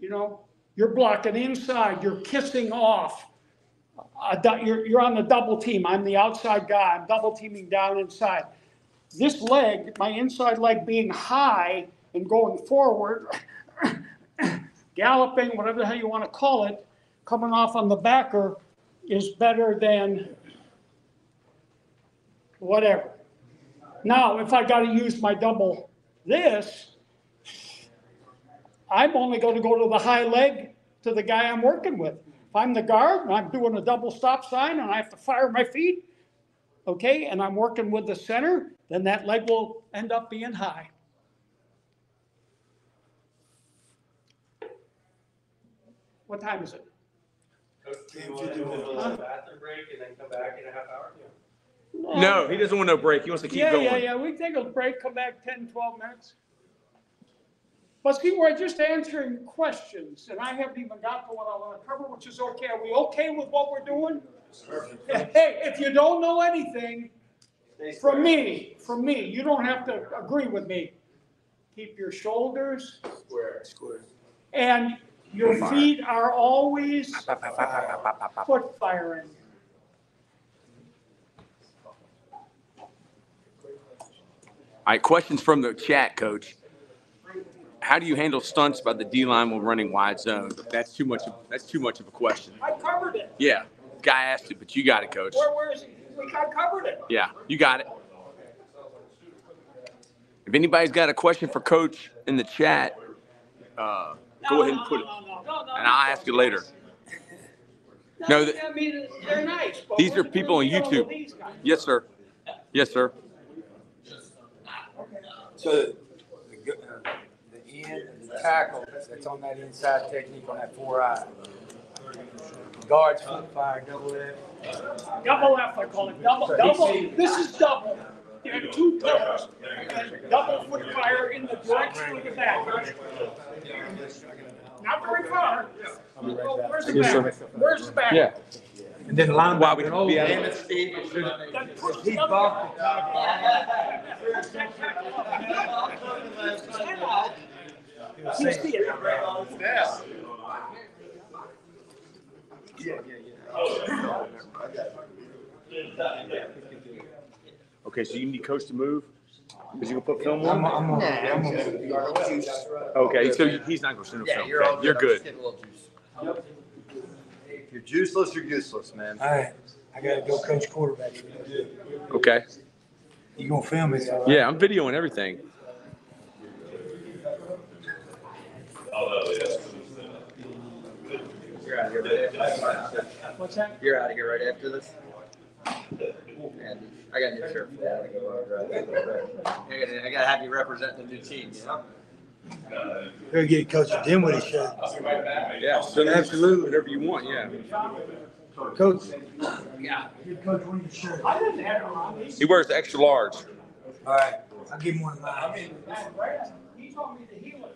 You know, you're blocking inside, you're kissing off. Uh, you're, you're on the double team. I'm the outside guy. I'm double teaming down inside. This leg, my inside leg being high and going forward galloping, whatever the hell you want to call it, coming off on the backer is better than whatever. Now, if I got to use my double this, I'm only going to go to the high leg to the guy I'm working with. If I'm the guard and I'm doing a double stop sign and I have to fire my feet, okay, and I'm working with the center, then that leg will end up being high. What time is it? Coach, do you want to do a bathroom break and then come back in a half hour? No, no, he doesn't want no break. He wants to keep yeah, going. Yeah, yeah, yeah. We take a break, come back ten, twelve minutes. But see, we're just answering questions, and I haven't even got to what I want to cover, which is okay. Are we okay with what we're doing? Hey, if you don't know anything from me, from me, you don't have to agree with me. Keep your shoulders square, square, and your feet are always foot firing. All right, questions from the chat, Coach. How do you handle stunts by the D-line when running wide zone? That's too much. Of, that's too much of a question. I covered it. Yeah, guy asked it, but you got it, Coach. Where, where is he? I covered it. Yeah, you got it. If anybody's got a question for Coach in the chat, uh, no, go ahead and put no, no, no, it, no, no, and no, I'll no, ask no. you later. no, the, I mean they're nice. These are people on YouTube. Yes, sir. Yes, sir. So the, uh, the end of the tackle that's on that inside technique on that four eye. Guards foot fire, double F. Double F, I call it. Double, double. This is double. You have two pillars. Double foot fire in the direction of the back. Not very far. Where's the back? Where's the back? Yeah. And then line wide, we can all be out of it. He bumped the top. You see it. Yeah, yeah, yeah. Okay, so you need Coach to move? Because you can put film on? I'm, I'm, nah, I'm going okay, so he's not going to send yeah, film. You're, okay. you're good. good. If you're juiceless, you're useless, man. All right. I got to go coach quarterback. Okay. You going to film it? Right? Yeah, I'm videoing everything. Although, yeah. You're out of here right after this. What's that? You're out of here right after this. Man, I got a new shirt for that. I got to have you represent the new team, you know? Uh, They're getting Coach Dinwiddie shirt. Yeah, so absolutely, whatever you want, yeah. Coach, yeah. He wears extra large. All right, I'll give him one of mine. He told me to heal it.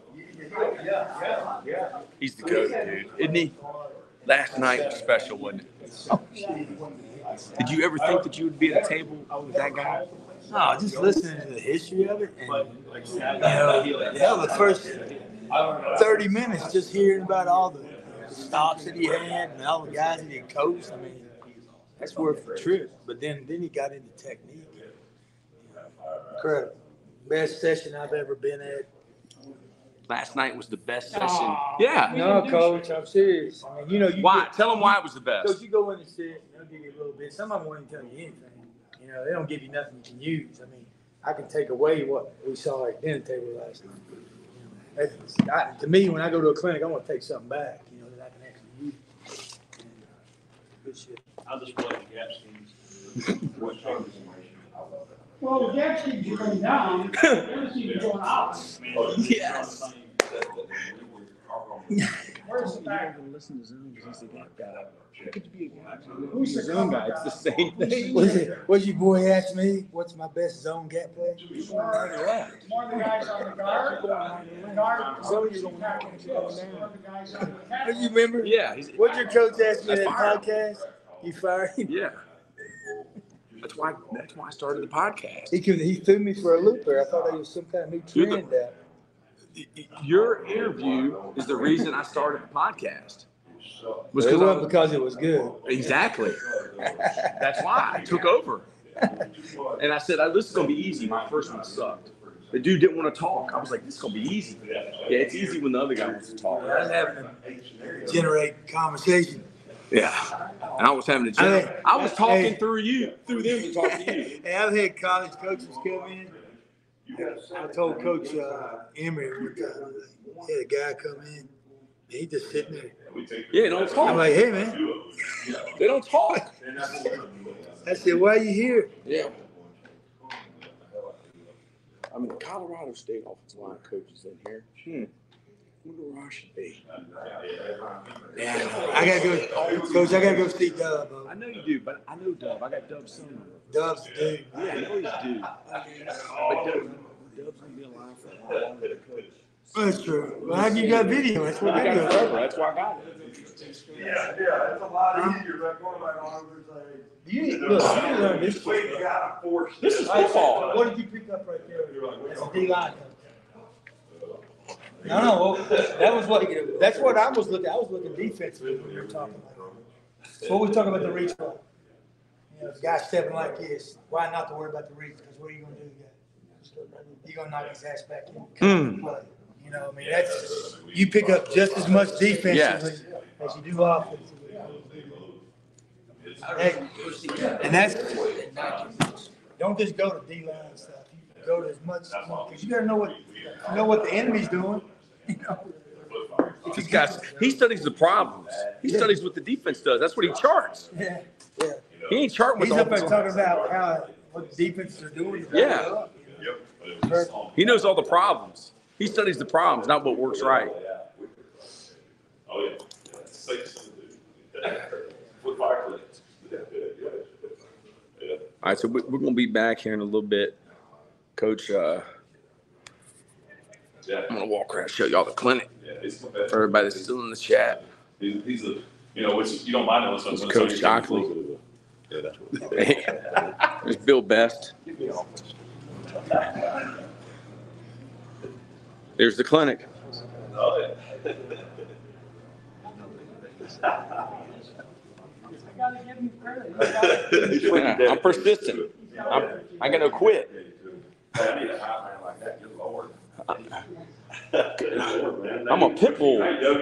Yeah, yeah. He's the coach, dude, isn't he? Last night was special, wasn't it? Oh. Did you ever think that you would be at a table with that guy? No, just listening to the history of it, and you know, hell, the first thirty minutes, just hearing about all the stops that he had and all the guys that he coached. I mean, that's worth the trip. But then, then he got into technique. Incredible, best session I've ever been at. Last night was the best session. Oh, yeah. No, Coach, I'm serious. I mean, you know, you why? Get, tell them why it was the best. Coach, you go in and sit, and they'll give you a little bit. Some of them won't even tell you anything. You know, they don't give you nothing you can use. I mean, I can take away what we saw at dinner table last night. You know, that's, I, to me, when I go to a clinic, I want to take something back, you know, that I can actually use. And, uh, good shit. I'll just play the gap schemes. Well, the gap schemes are going down. They're just even going out. Yes. Where's the back? Listen to Zoom because he's the gap guy. Could be a guy. Who's the zone guy? It's the same thing. What's, it, what's your boy asked me? What's my best zone gap play? More, more the guys on the guard. guard. So you don't have to go down. Do you remember? Yeah. What your coach asked me in that podcast? You fired him? Yeah. That's why. That's why I started the podcast. He could, he threw me for a looper. I thought I was some kind of new trend. The, your interview is the reason I started the podcast. Was it was because it was good. Exactly. That's why I took over. And I said, this is going to be easy. My first one sucked. The dude didn't want to talk. I was like, this is going to be easy. Yeah, it's easy when the other guy wants to talk. I was having to generate conversation. Yeah. And I was having to generate. I, mean, I was talking hey, through you, through them to talk to you. Hey, I've had college coaches come in. I told Coach uh, Emory, uh, he had a guy come in. He just sitting there. Yeah, don't talk. I'm like, hey, man. They don't talk. I said, why are you here? Yeah. I mean, Colorado State offensive line coaches in here. Hmm. I wonder where I should be. Yeah, I got to go. Coach, I got to go see Dub. Bro. I know you do, but I know Dub. I got Dub's son. Dub's dude. Yeah, I know he's dude. But Dub, Dub's going to be alive for a while. I'm going to coach. That's true. Well, how do you got video? That's what I got forever. That's why I got it. Yeah, yeah. It's a lot easier than going by arms. You learn this. You gotta force. This is football. What did you pick up right there? That's a D line. No, no. Well, that was what. That's what I was looking. I was looking defensively when we were talking about. So we were talking about the reach one. You know, guy stepping like this. Why not to worry about the reach? Because what are you gonna do? You're gonna knock his ass back in. Mm. You know, I mean, that's you pick up just as much defensively yes. as you do offensively. Hey, and that's don't just go to D line stuff. You go to as much because you gotta know what you know what the enemy's doing. You know, these guys. He studies the problems. He yeah. studies what the defense does. That's what he charts. Yeah, yeah. He ain't charting what he's the up there talking about how what the defenses are doing. Yeah. You know? He knows all the problems. He studies the problems, not what works right. Oh, yeah. All right, so we're going to be back here in a little bit. Coach, uh, I'm going to walk around and show y'all the clinic. For everybody that's still in the chat. He's a, you know, which you don't mind unless I'm Coach Shockley. There's Bill Best. There's the clinic. Oh, yeah. yeah, I'm persistent. I'm, I'm gonna quit. I'm a pit bull.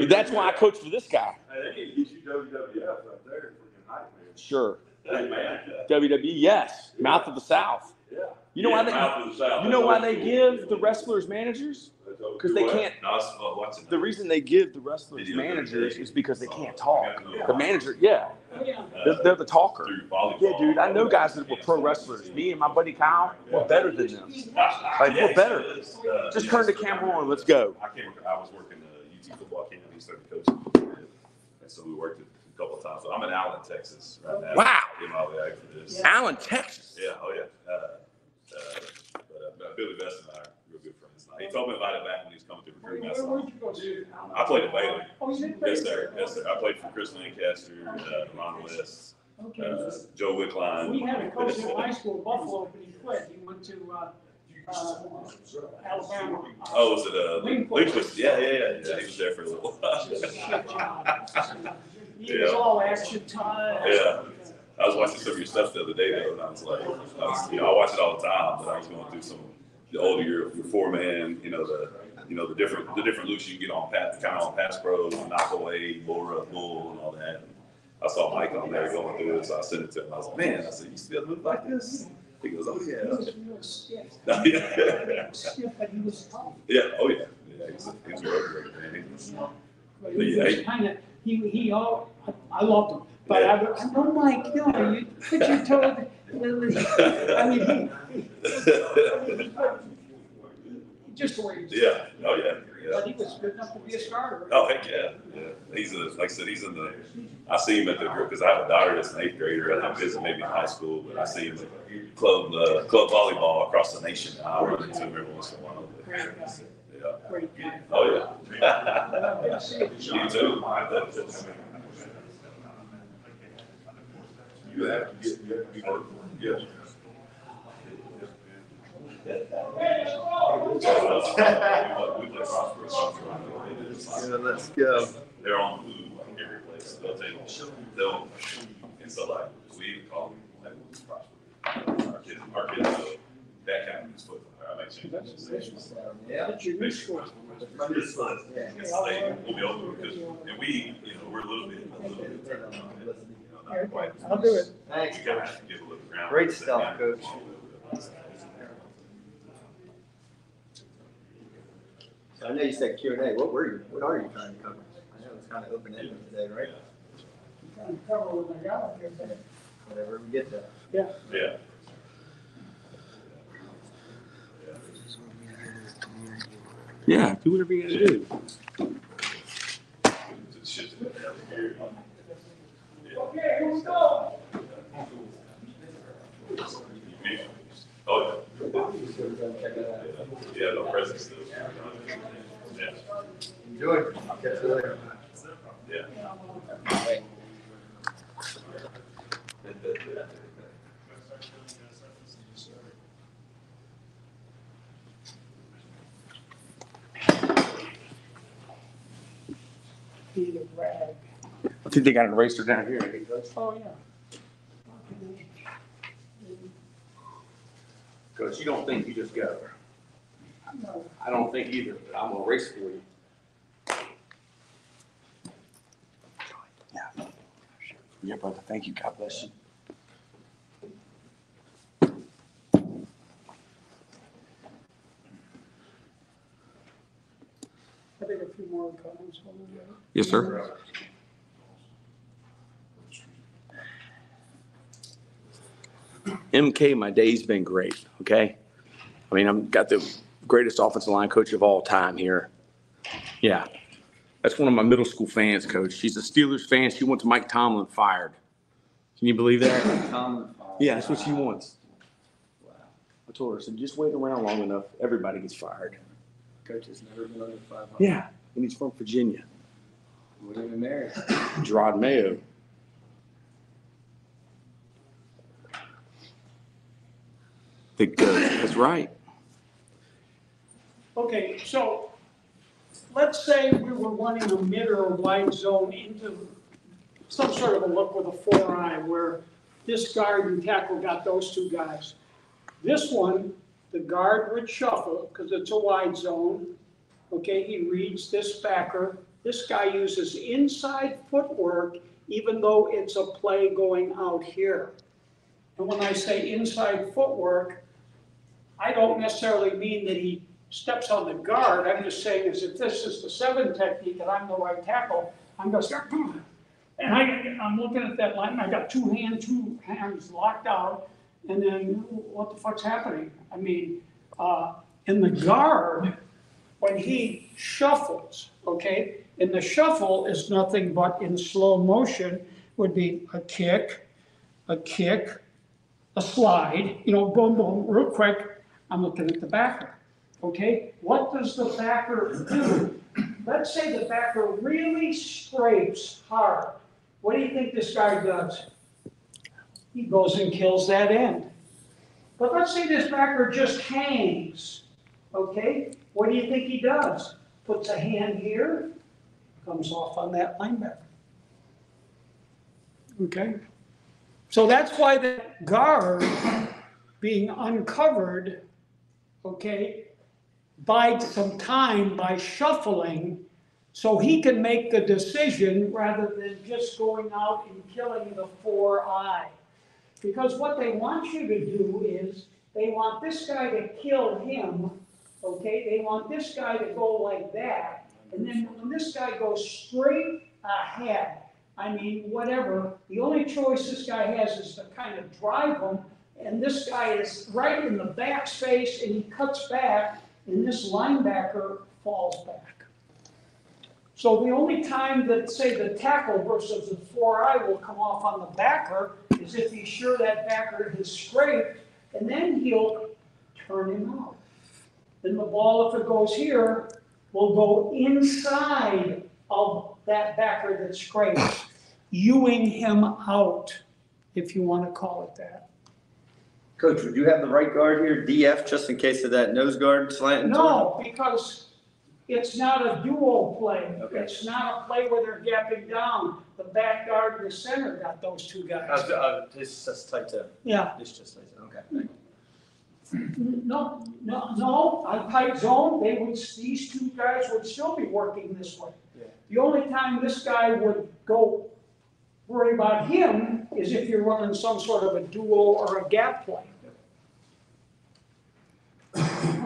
That's why I coach for this guy. Sure. W W E, yes. Mouth of the South. You know why they? You know why they give the wrestlers managers? Because they can't. The reason they give the wrestlers managers is because they can't talk. The manager, yeah, they're, they're the talker. Yeah, dude, I know guys that were pro wrestlers. Me and my buddy Kyle, we're better than them. Like we're better. Just turn the camera on. Let's go. I can't. I was working the U T football camp. He started coaching, and so we worked a couple of times. So I'm in Allen, Texas, right now. Wow. Allen, Texas. Yeah. Oh yeah. Uh, uh, but uh, Billy Best and I. He told me about it back when he was coming through recruiting. I, I played at Baylor. Oh, yes, sir. Yes, sir. I played for Chris Lancaster, uh, Ron Liss, okay. uh, Joe Wickline. We had a coach in high school at Buffalo, but he quit. He went to uh, uh, Alabama. Oh, was it uh, Linquist? Yeah, yeah, yeah, yeah. He was there for a little while. He was yeah. all action time. Yeah. I was watching some of your stuff the other day, though, and I was like, I, was, you know, I watch it all the time, but I was going through some. The older your four man, you know the, you know the different the different looks you can get on pass, kind of on pass pros, knock away, bull up, bull, and all that. And I saw Mike on there going through it, so I sent it to him. I was like, man, I said, you still look like this? He goes, oh yeah. yeah. yeah. Oh yeah. Yeah. He's a he's a great man. He's, yeah. He kind of he he all I loved him, but yeah. I I know Mike, you know you put your toe. I mean, he, he, he, just the way he was. Yeah. Oh yeah. yeah. But he was good enough to be a starter. Oh heck yeah. Yeah. He's a, like I said, he's in the. I see him at the group because I have a daughter that's an eighth grader and I'm visiting maybe in high school, but I see him at club uh, club volleyball across the nation. I run into him every once in a while. Yeah. yeah. Oh yeah. You too. You have to get. You have to be working. Yes. Yeah, let's go. They're on blue like every place. They'll take them. They'll and so like we even call them like our kids. Our kids that kind of use football. I make sure Yeah. It's your new school. My new school. Yeah. They will be open because, and we, you know, we're a little bit, a little bit, um, you know, not quite. I'll do it. Thanks. We kind of have to give a little ground. Great stuff, Coach. So I know you said Q and A. What were you? What are you trying to cover? I know it's kind of open ended today, right? Yeah. I'm trying to cover what I got up here today. Whatever we get to. Yeah. Yeah. Yeah, do whatever you gotta do. Okay, here we go. Oh, yeah. Yeah, no presents. Yeah. Enjoy. I'll catch you later. Yeah. I think they got an eraser down here. Oh, yeah. Coach, you don't think you just got her? No. I don't think either, but I'm going to race for you. Yeah. Yeah, brother. Thank you. God bless you. I think a few more comments on the other. Yes, sir. M K, my day's been great, okay? I mean, I've got the greatest offensive line coach of all time here. Yeah. That's one of my middle school fans, Coach. She's a Steelers fan. She wants Mike Tomlin fired. Can you believe that? Tomlin fired. Yeah, that's what she wants. Wow. I told her, I said, just wait around long enough, everybody gets fired. Coach has never been under five hundred. Yeah, and he's from Virginia. What did he marry? Gerard Mayo. The good. That's right. Okay, so let's say we were running a mid or a wide zone into some sort of a look with a four eye where this guard and tackle got those two guys. This one, the guard would shuffle because it's a wide zone. Okay, he reads this backer. This guy uses inside footwork, even though it's a play going out here. And when I say inside footwork, I don't necessarily mean that he steps on the guard. I'm just saying is if this is the seven technique and I'm the right tackle, I'm going to start moving. And I, I'm looking at that line, and I got two, hand, two hands locked out. And then what the fuck's happening? I mean, uh, in the guard, when he shuffles, okay, and the shuffle is nothing but in slow motion would be a kick, a kick, a slide, you know, boom, boom, real quick, I'm looking at the backer, okay? What does the backer do? Let's say the backer really scrapes hard. What do you think this guy does? He goes and kills that end. But let's say this backer just hangs, okay? What do you think he does? Puts a hand here, comes off on that linebacker, okay? So that's why the guard being uncovered, okay, buys some time by shuffling so he can make the decision rather than just going out and killing the four eye. Because what they want you to do is they want this guy to kill him, okay? They want this guy to go like that. And then when this guy goes straight ahead, I mean, whatever. The only choice this guy has is to kind of drive him, and this guy is right in the back space, and he cuts back, and this linebacker falls back. So the only time that, say, the tackle versus the four-eye will come off on the backer is if he's sure that backer is scraped, and then he'll turn him out. Then the ball, if it goes here, will go inside of that backer that scrapes. Ewing him out, if you want to call it that. Coach, would you have the right guard here, D F, just in case of that nose guard slant? And no, turn? Because it's not a duo play. Okay. It's not a play where they're gapping down. The back guard and the center got those two guys. Uh, uh, this, that's tight to. Yeah. This just tight to. Okay. No, no, no. On tight zone, they would. These two guys would still be working this way. Yeah. The only time this guy would go worry about him is if you're running some sort of a duel or a gap play.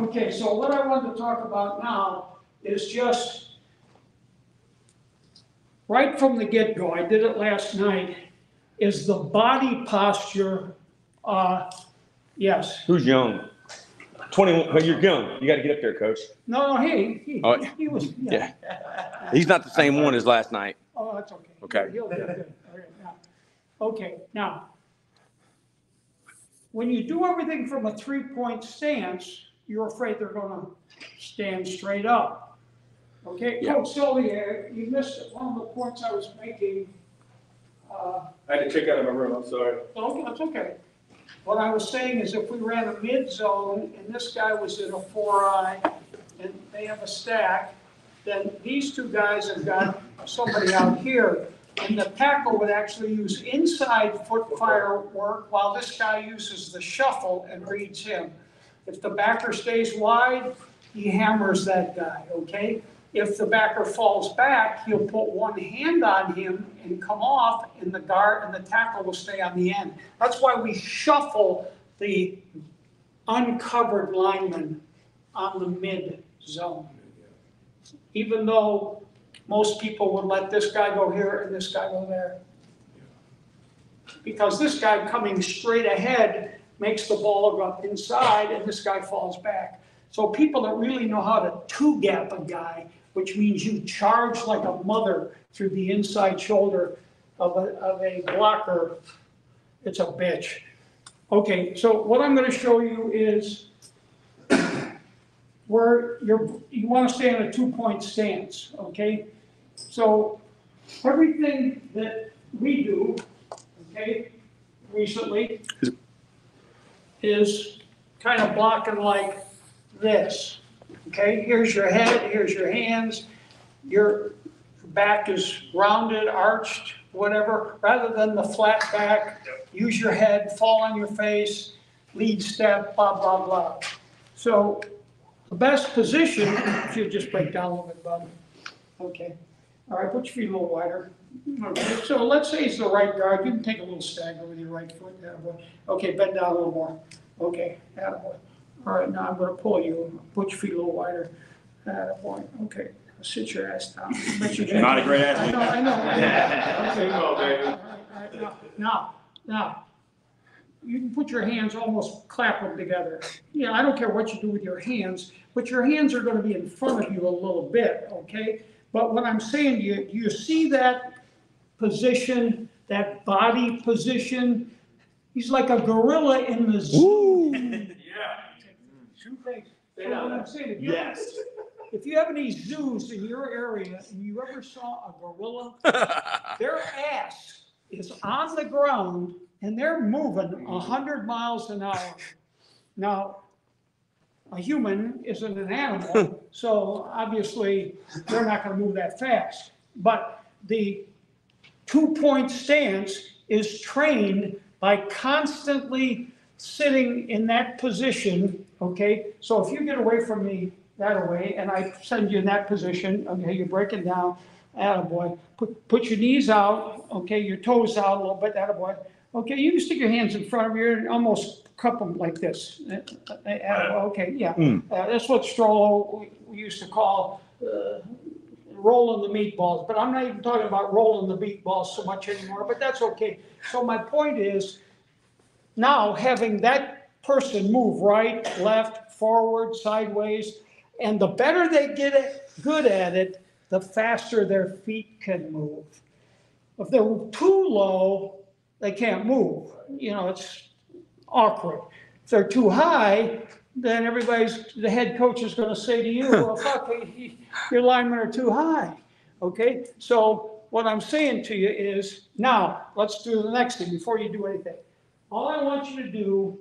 Okay, so what I want to talk about now is just right from the get-go, I did it last night, is the body posture. Uh, yes. Who's young? twenty-one, you're young. You got to get up there, Coach. No, hey, he, oh, he, he was yeah. yeah. He's not the same one as last night. Oh, that's okay. Okay. He'll get good. Okay, now. Okay, now, when you do everything from a three-point stance, you're afraid they're going to stand straight up. Okay, yeah. Coach Solly, you missed it. One of the points I was making. Uh, I had to check out of my room, I'm sorry. Okay, that's okay. What I was saying is if we ran a mid-zone and this guy was in a four-eye and they have a stack, then these two guys have got somebody out here. And the tackle would actually use inside foot fire work while this guy uses the shuffle and reads him. If the backer stays wide, he hammers that guy, okay? If the backer falls back, he'll put one hand on him and come off, and the guard and the tackle will stay on the end. That's why we shuffle the uncovered lineman on the mid zone. Even though most people would let this guy go here and this guy go there. Because this guy coming straight ahead makes the ball go inside and this guy falls back. So people that really know how to two-gap a guy, which means you charge like a mother through the inside shoulder of a, of a blocker. It's a bitch. Okay, so what I'm going to show you is where you're, you want to stay in a two-point stance, okay? So everything that we do, okay, recently is kind of blocking like this, okay? Here's your head, here's your hands, your back is rounded, arched, whatever, rather than the flat back, use your head, fall on your face, lead step, blah, blah, blah. So the best position, if you just break down a little bit, Bud. Okay. All right, put your feet a little wider. Okay. So let's say it's the right guard. You can take a little stagger with your right foot. Okay, bend down a little more. Okay, attaboy. All right, now I'm going to pull you. Put your feet a little wider. Attaboy. Okay, sit your ass down. You're not a great athlete. I know, I know. Okay. Now, now, now. You can put your hands, almost clap them together. Yeah, I don't care what you do with your hands, but your hands are going to be in front of you a little bit, okay? But what I'm saying to you, you see that position, that body position? He's like a gorilla in the zoo. Yeah. Two things. So what I'm saying, if you, yes. If you have any zoos in your area and you ever saw a gorilla, their ass is on the ground and they're moving a hundred miles an hour. Now, a human isn't an animal, so obviously they're not going to move that fast. But the two-point stance is trained by constantly sitting in that position, okay? So if you get away from me that way and I send you in that position, okay, you're breaking down, attaboy. Put, put your knees out, okay, your toes out a little bit, attaboy. Okay, you can stick your hands in front of you and almost cup them like this. Okay, yeah. Mm. Uh, that's what Strollo used to call uh, rolling the meatballs. But I'm not even talking about rolling the meatballs so much anymore, but that's okay. So my point is now having that person move right, left, forward, sideways, and the better they get good at it, the faster their feet can move. If they're too low, they can't move. You know, it's awkward. If they're too high, then everybody's, the head coach is going to say to you, well, fuck, your linemen are too high. Okay? So what I'm saying to you is, now, let's do the next thing before you do anything. All I want you to do,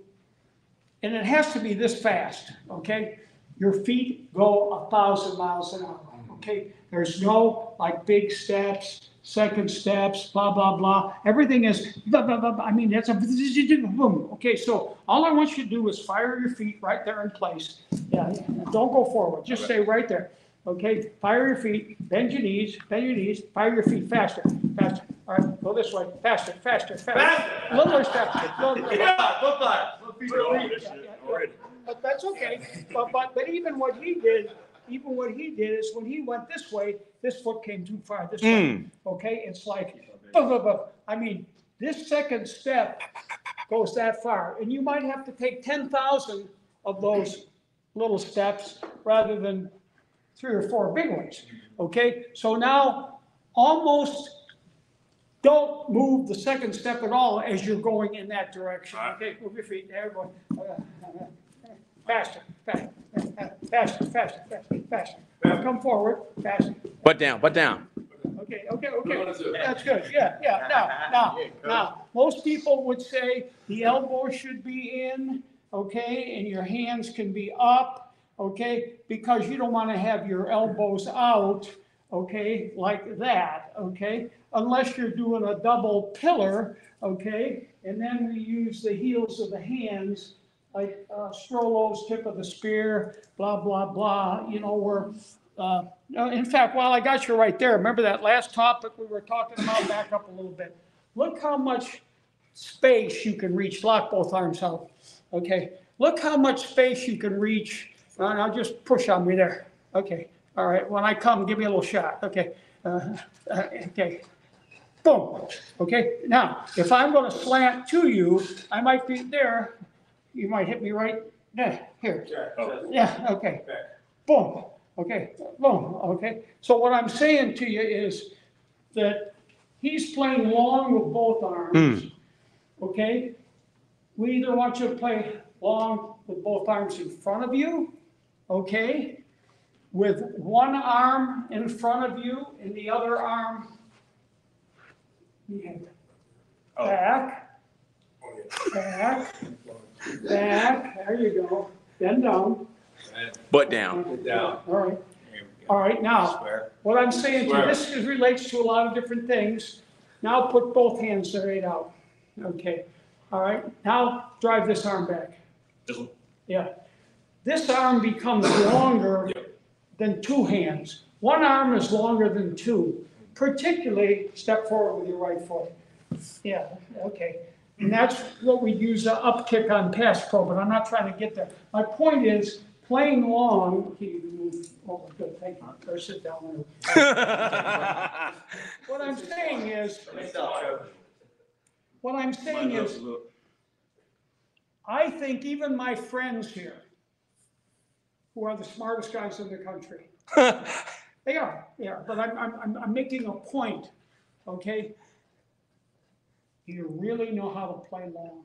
and it has to be this fast, okay? Your feet go a thousand miles an hour, okay? There's no, like, big steps. second steps, blah, blah, blah. Everything is, blah, blah, blah. I mean, that's a boom. Okay, so all I want you to do is fire your feet right there in place. Yeah, don't go forward. Just stay right there. Okay, fire your feet, bend your knees, bend your knees, fire your feet faster, faster. All right, go this way, faster, faster, faster. Faster. A little less faster. Go fast. Yeah, yeah, but that's okay. But, but but even what he did, even what he did is when he went this way, this foot came too far this mm. way. Okay, it's like, buh, buh, buh. I mean, this second step goes that far, and you might have to take ten thousand of those little steps rather than three or four big ones. Okay, so now almost don't move the second step at all as you're going in that direction. Okay, move your feet. There we go. Faster, faster, faster, faster, faster, faster. Come forward, faster. Butt down, butt down. Okay, okay, okay. That's good. Yeah, yeah. Now, now, now. Most people would say the elbow should be in, okay, and your hands can be up. Okay, because you don't want to have your elbows out, okay, like that, okay, unless you're doing a double pillar, okay, and then we use the heels of the hands, like uh, Strollo's tip of the spear, blah, blah, blah, you know, we're, uh, in fact, while I got you right there, remember that last topic we were talking about, back up a little bit. Look how much space you can reach, lock both arms out, okay, look how much space you can reach. And I'll just push on me there. Okay. All right. When I come, give me a little shot. Okay. Uh, uh, okay. Boom. Okay. Now, if I'm going to slant to you, I might be there. You might hit me right there. Here. Yeah. Okay. Boom. Okay. Boom. Okay. So what I'm saying to you is that he's playing long with both arms. Mm. Okay. We either want you to play long with both arms in front of you. Okay, with one arm in front of you and the other arm back, oh. back, back, there you go, bend down. Butt down. Butt down. All right. All right, now, what I'm saying to you, this is, relates to a lot of different things. Now put both hands straight out. Okay, all right, now drive this arm back. Yeah. This arm becomes longer than two hands. One arm is longer than two, particularly step forward with your right foot. Yeah, okay. And that's what we use an up kick on pass pro, but I'm not trying to get there. My point is playing long. Can you move over? Good, thank you. Or sit down. What I'm saying is, what I'm saying is, I think even my friends here, who are the smartest guys in the country. They are, they are, but I'm, I'm, I'm making a point, okay? You really know how to play long.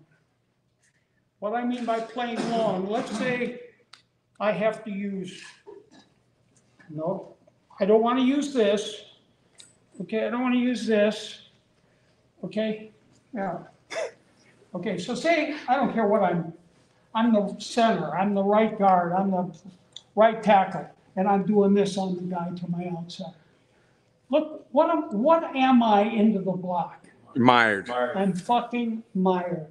What I mean by playing long, let's say I have to use, no, I don't want to use this, okay? I don't want to use this, okay? Yeah. Okay, so say, I don't care what I'm, I'm the center, I'm the right guard, I'm the right tackle, and I'm doing this on the guy to my outside. Look, what am, what am I into the block? Mired. I'm fucking mired.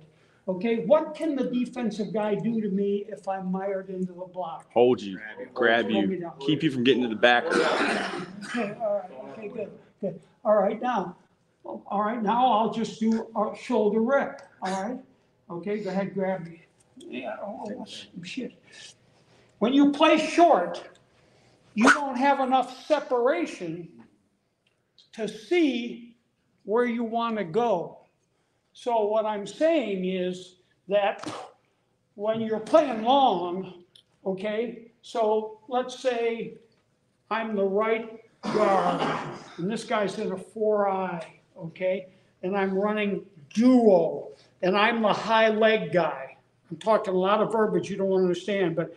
Okay, what can the defensive guy do to me if I'm mired into the block? Hold you, grab you, grab you. Keep you from getting to the back. Okay, all right, okay, good, good. All right, now, all right, now I'll just do a shoulder rip, all right? Okay, go ahead, grab me. Yeah, oh, shit. When you play short, you don't have enough separation to see where you want to go. So what I'm saying is that when you're playing long, okay, so let's say I'm the right guard, and this guy's in a four-eye, okay, and I'm running duo, and I'm the high leg guy. I'm talking a lot of verbiage you don't want to understand, but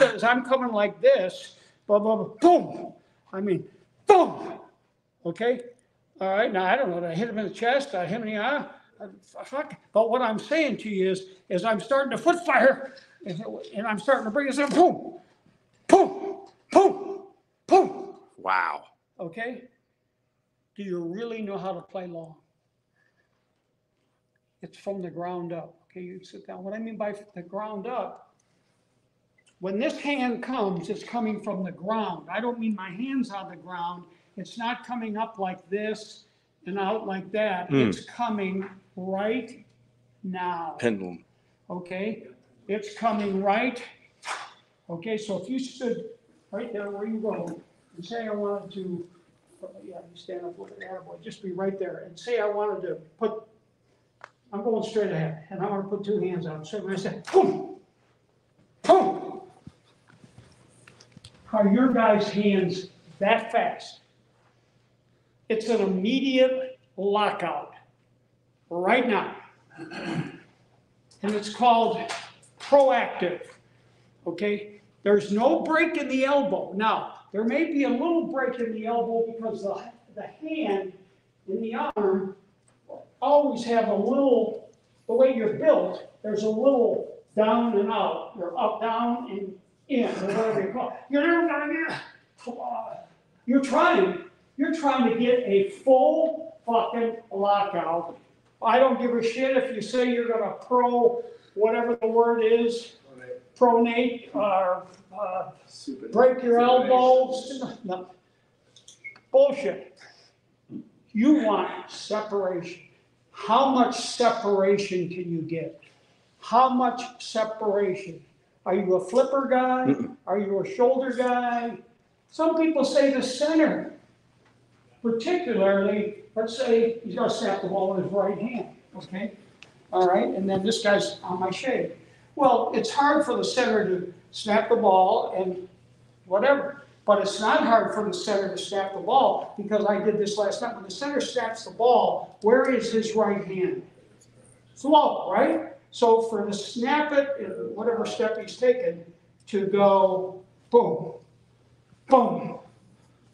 as I'm coming like this, blah, blah, blah, boom. I mean, boom. Okay? All right. Now, I don't know. Did I hit him in the chest? Did I hit him in the eye? Fuck. But what I'm saying to you is, is I'm starting to foot fire, and I'm starting to bring this up. Boom. Boom. Boom. Boom. Wow. Okay? do you really know how to play long? It's from the ground up. Okay, you sit down. What I mean by the ground up, when this hand comes, it's coming from the ground. I don't mean my hand's on the ground. It's not coming up like this and out like that. Mm. It's coming right now. Pendulum. Okay, it's coming right. Okay, so if you stood right there where you go and say I wanted to, yeah, you stand up with an attaboy, just be right there and say I wanted to put, I'm going straight ahead, and I want to put two hands on. So I said, boom, boom. Are your guys' hands that fast? It's an immediate lockout right now. And it's called proactive, okay? There's no break in the elbow. Now, there may be a little break in the elbow because the, the hand in the arm always have a little, the way you're built, there's a little down and out. You're up, down, and in, or whatever you call it. You're never going to get, you're trying, you're trying to get a full fucking lockout. I don't give a shit if you say you're going to pro, whatever the word is, pronate, or uh, break your elbows. No. Bullshit. You want separation. How much separation can you get? How much separation? Are you a flipper guy? Are you a shoulder guy? Some people say the center. Particularly, let's say he's going to snap the ball in his right hand. Okay? All right? And then this guy's on my shade. Well, it's hard for the center to snap the ball and whatever. But it's not hard for the center to snap the ball, because I did this last night. When the center snaps the ball, where is his right hand? It's low, right? So for the snap it, whatever step he's taken, to go boom, boom,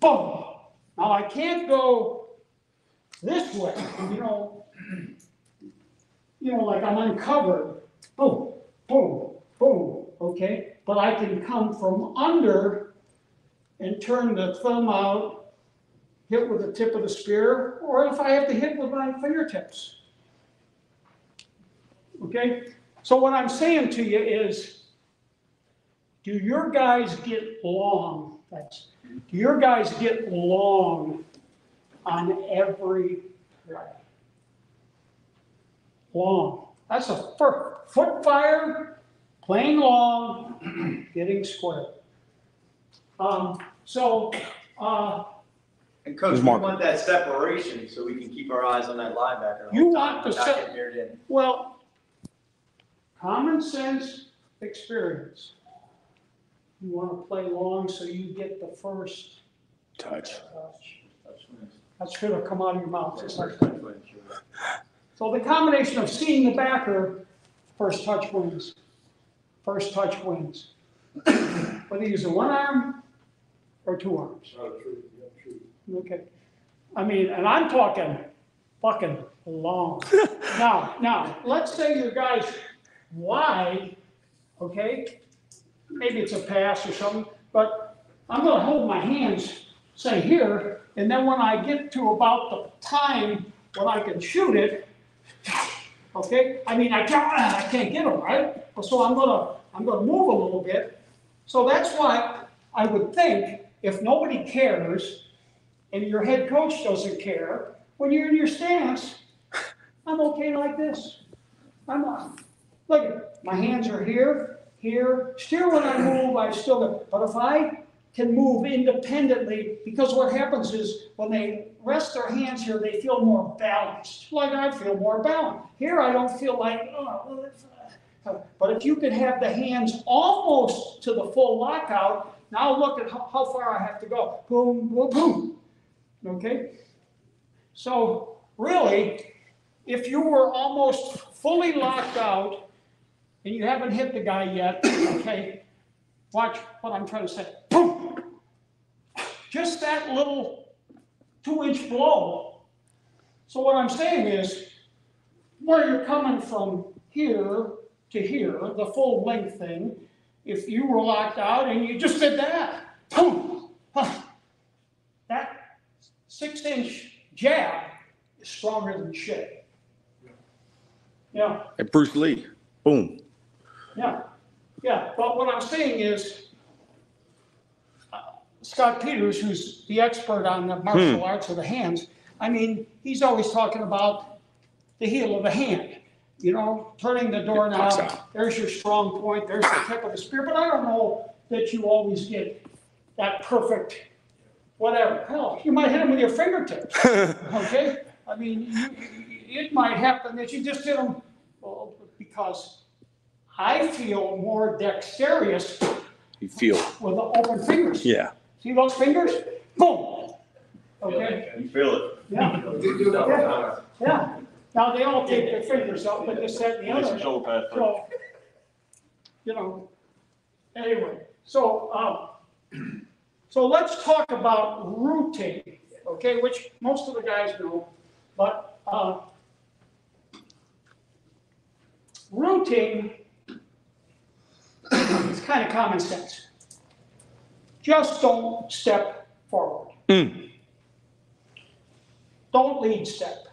boom. Now I can't go this way, you know, you know, like I'm uncovered, boom, boom, boom, okay? But I can come from under and turn the thumb out, hit with the tip of the spear, or if I have to hit with my fingertips. Okay? So what I'm saying to you is, do your guys get long? That's, do your guys get long on every play? Long. That's a foot fire, playing long, getting square. Um, so, uh, and Coach, we want that separation so we can keep our eyes on that linebacker. You want the separation. Well, common sense experience. You want to play long so you get the first touch. touch. That's going to come out of your mouth. Just like that. So the combination of seeing the backer, first touch wins. First touch wins. Whether you use a one arm or two arms. Okay. I mean, and I'm talking fucking long. Now, now, let's say your guy's wide, okay? Maybe it's a pass or something, but I'm going to hold my hands, say here, and then when I get to about the time when I can shoot it, okay? I mean, I can't, I can't get them, right? So I'm going to, I'm going to move a little bit. So that's why I would think, if nobody cares and your head coach doesn't care, when you're in your stance, I'm okay like this. I'm not. Look, my hands are here, here. Still when I move, I still go. But if I can move independently, because what happens is when they rest their hands here, they feel more balanced. Like I feel more balanced. Here I don't feel like, oh, well, that's, but if you could have the hands almost to the full lockout, now look at how, how far I have to go. Boom, boom, boom. Okay? So really, if you were almost fully locked out and you haven't hit the guy yet, okay, watch what I'm trying to say. Boom! Just that little two-inch blow. So what I'm saying is, where you're coming from here to here, the full length thing, if you were locked out and you just did that, boom, huh, that six inch jab is stronger than shit. Yeah. And Bruce Lee, boom. Yeah, yeah. But what I'm saying is, uh, Scott Peters, who's the expert on the martial hmm. arts of the hands, I mean, he's always talking about the heel of the hand, you know, turning the doorknob. There's your strong point. There's the tip of the spear. But I don't know that you always get that perfect whatever. Hell, you might hit him with your fingertips, okay? I mean, you, it might happen that you just hit him, well, because I feel more dexterous you feel. with the open fingers. Yeah. See those fingers? Boom. Okay. You feel it. Yeah. Yeah. Yeah. Now, they all take their fingers out, but this, that, and the other. So, you know, anyway. So, um, so let's talk about rooting, okay, which most of the guys know. But uh, rooting is kind of common sense. Just don't step forward. Mm. Don't lead step.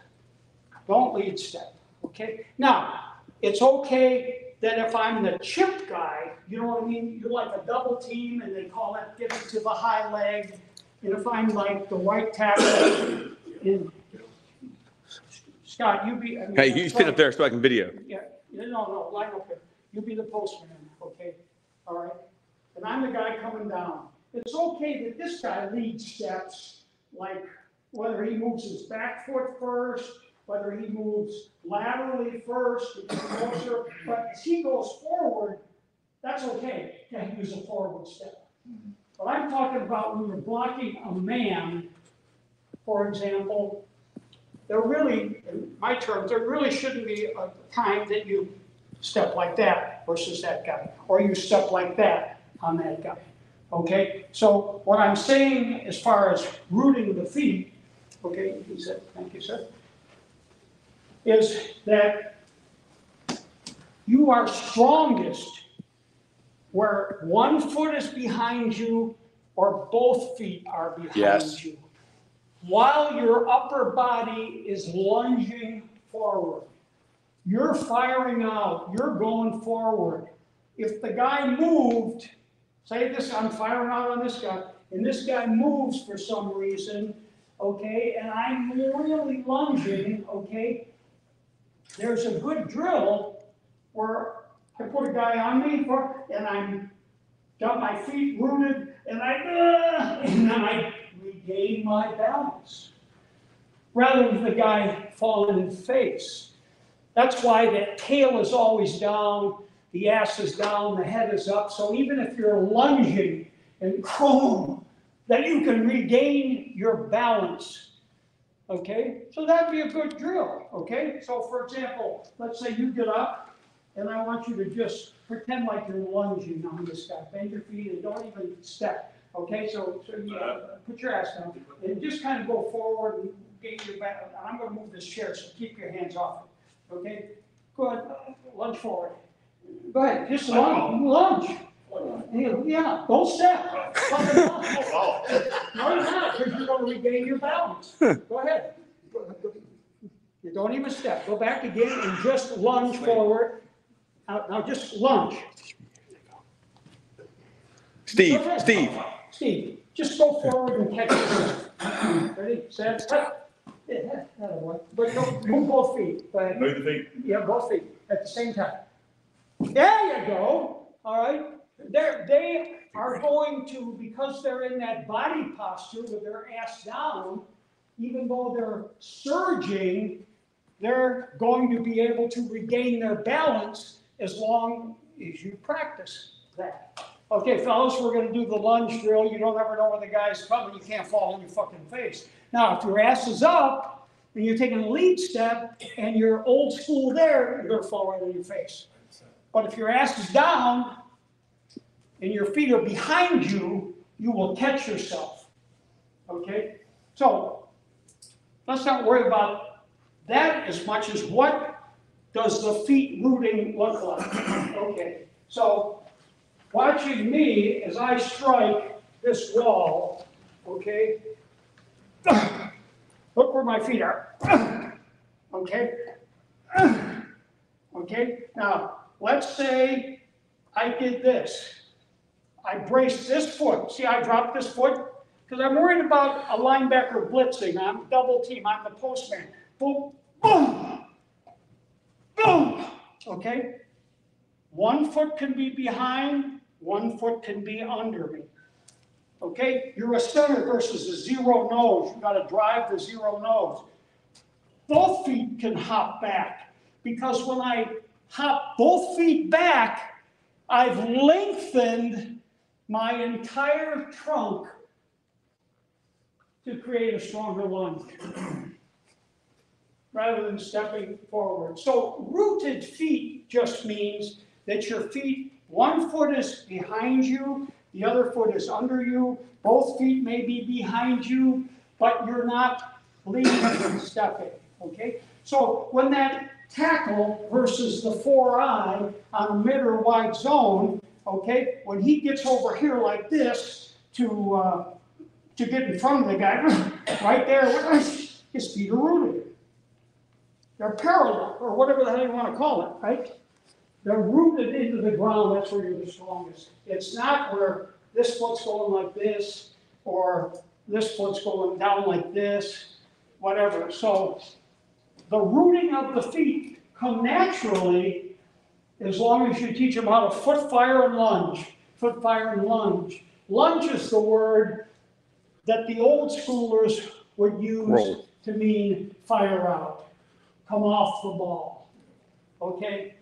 Don't lead step, okay? Now, it's okay that if I'm the chip guy, you know what I mean? You're like a double team, and they call that get it to the high leg. And if I'm like the white tackle, in, Scott, you be. I mean, hey, you sit up there so I can video. Yeah, no, no, like, okay. You be the postman, okay? All right? And I'm the guy coming down. It's okay that this guy leads steps, like whether he moves his back foot first, whether he moves laterally first, closer, but as he goes forward, that's okay to use a forward step. Mm-hmm. But I'm talking about when you're blocking a man, for example, there really, in my terms, there really shouldn't be a time that you step like that versus that guy, or you step like that on that guy, okay? So what I'm saying as far as rooting the feet, okay, he said, thank you, sir, is that you are strongest where one foot is behind you or both feet are behind yes. you, while your upper body is lunging forward. You're firing out, you're going forward. If the guy moved, say this, I'm firing out on this guy, and this guy moves for some reason, okay, and I'm really lunging, okay, there's a good drill where I put a guy on me for, and I'm got my feet rooted, and I, uh, and then I regain my balance, rather than the guy falling in the face. That's why that tail is always down, the ass is down, the head is up, so even if you're lunging and prone, that you can regain your balance. Okay, so that'd be a good drill. Okay, so for example, let's say you get up, and I want you to just pretend like you're lunging on this guy. Bend your feet and don't even step. Okay, so, so you uh, put your ass down and just kind of go forward and gain your back. I'm going to move this chair, so keep your hands off it. Okay, go ahead, lunge forward. Go ahead, just lunge. lunge. Yeah, don't step. No, you're not, because you're going to regain your balance. Go ahead. You don't even step. Go back again and just lunge forward. Now, now just lunge. Steve, Steve. Steve, just go forward and catch it. Ready, set, cut. Yeah, that'll work. But don't move both feet. Go ahead. Move the feet. Yeah, both feet at the same time. There you go. All right. They're, they are going to, because they're in that body posture with their ass down, even though they're surging, they're going to be able to regain their balance as long as you practice that. Okay, fellas, we're going to do the lunge drill. You don't ever know when the guy's coming. You can't fall on your fucking face. Now, if your ass is up and you're taking a lead step and you're old school there, you're going to fall right on your face. But if your ass is down, and your feet are behind you, you will catch yourself, okay? So let's not worry about that as much as what does the feet rooting look like, okay? So watching me as I strike this wall, okay? Look where my feet are. Okay? Okay? Now, let's say I did this. I braced this foot. See, I dropped this foot? Because I'm worried about a linebacker blitzing. I'm double team. I'm the postman. Boom, boom, boom. Okay? One foot can be behind. One foot can be under me. Okay? You're a center versus a zero nose. You've got to drive the zero nose. Both feet can hop back. Because when I hop both feet back, I've lengthened my entire trunk to create a stronger lunge rather than stepping forward. So rooted feet just means that your feet, one foot is behind you, the other foot is under you, both feet may be behind you, but you're not leaning and stepping, okay? So when that tackle versus the four-eye on a mid or wide zone, okay, when he gets over here like this to, uh, to get in front of the guy, right there, his feet are rooted. They're parallel, or whatever the hell you want to call it, right? They're rooted into the ground. That's where you're the strongest. It's not where this foot's going like this, or this foot's going down like this, whatever. So the rooting of the feet come naturally as long as you teach them how to foot fire and lunge. Foot fire and lunge. Lunge is the word that the old schoolers would use Roll. to mean fire out, come off the ball, okay?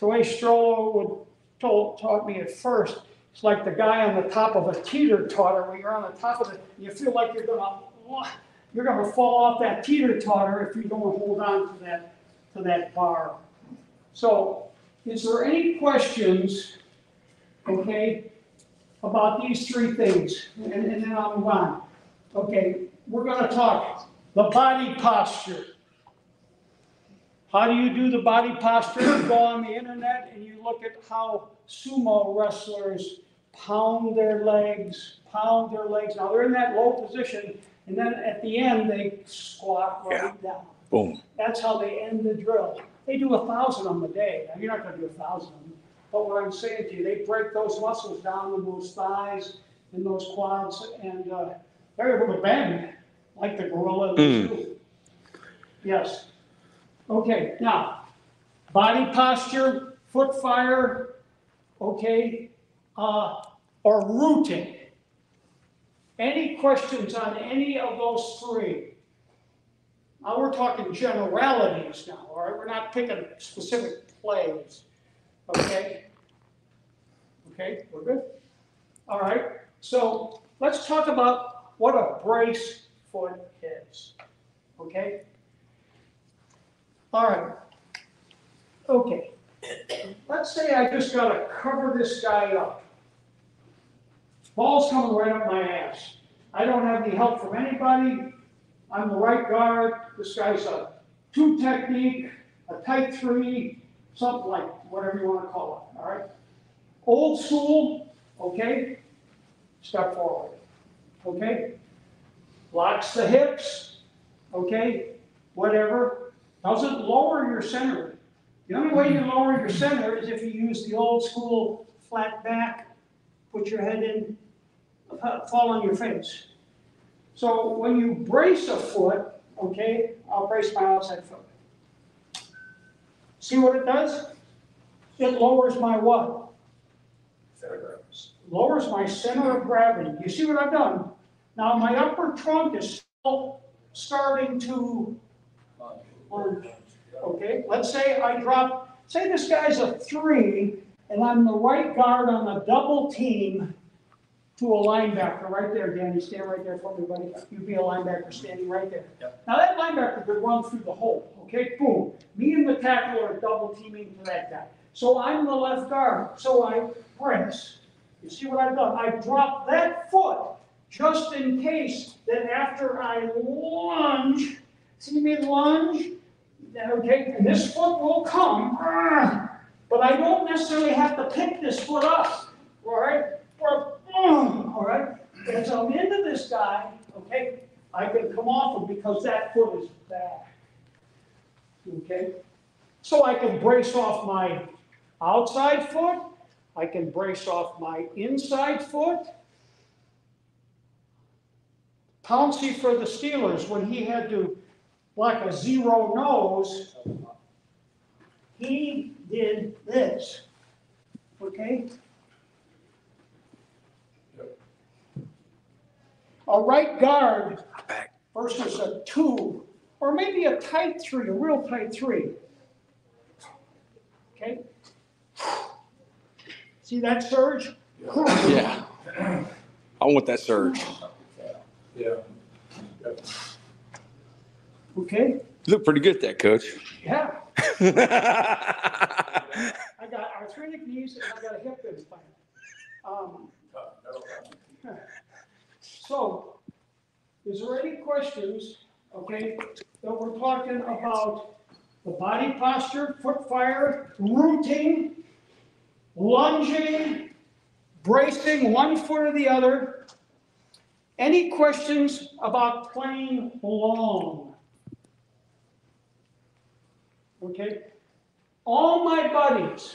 The way Strollo would told, taught me at first, it's like the guy on the top of a teeter-totter. When you're on the top of it, you feel like you're gonna you're gonna fall off that teeter-totter if you don't hold on to that to that bar. So, is there any questions? Okay. About these three things, and, and then I'll move on. Okay, we're gonna talk the body posture. How do you do the body posture? You go on the internet and you look at how sumo wrestlers pound their legs, pound their legs. Now they're in that low position, and then at the end they squat right yeah. down. Boom. That's how they end the drill. They do a thousand of them a day. Now, you're not gonna do a thousand of them. But what I'm saying to you, they break those muscles down in those thighs, in those quads, and uh, they're able to bend like the gorilla. Mm. Yes. Okay, now, body posture, foot fire, okay, uh, or rooting. Any questions on any of those three? Now, we're talking generalities now, all right? We're not picking specific plays. Okay. Okay, we're good. All right. So let's talk about what a brace foot is. Okay. All right. Okay. Let's say I just got to cover this guy up. Ball's coming right up my ass. I don't have any help from anybody. I'm the right guard. This guy's a two technique, a tight three. Something like whatever you want to call it, all right? Old school, okay? Step forward, okay? Locks the hips, okay? Whatever. Doesn't lower your center. The only way you lower your center is if you use the old school flat back, put your head in, fall on your face. So when you brace a foot, okay, I'll brace my outside foot. See what it does? It lowers my what? Center of gravity. Lowers my center of gravity. You see what I've done? Now my upper trunk is still starting to lunge. Okay, let's say I drop, say this guy's a three, and I'm the right guard on the double team to a linebacker. Right there, Danny, stand right there for me, buddy. You'd be a linebacker standing right there. Yep. Now that linebacker could run through the hole. Okay, boom. Me and the tackle are double teaming for that guy. So I'm the left guard. So I brace. You see what I've done? I dropped that foot just in case that after I lunge, see me lunge? Okay, and this foot will come. But I don't necessarily have to pick this foot up. All right? All right? As I'm into this guy, okay, I can come off him because that foot is back. Okay? So I can brace off my outside foot. I can brace off my inside foot. Pouncey for the Steelers, when he had to block a zero nose, he did this. Okay? A right guard versus a two, or maybe a tight three, a real tight three. Okay? See that surge? Yeah. Yeah. I want that surge. Yeah. Yep. Okay. You look pretty good at that, Coach. Yeah. I got arthritic knees and I got a hip implant. Um, so, is there any questions, okay, that we're talking about the body posture, foot fire, rooting, lunging, bracing one foot or the other? Any questions about playing long? Okay. All my buddies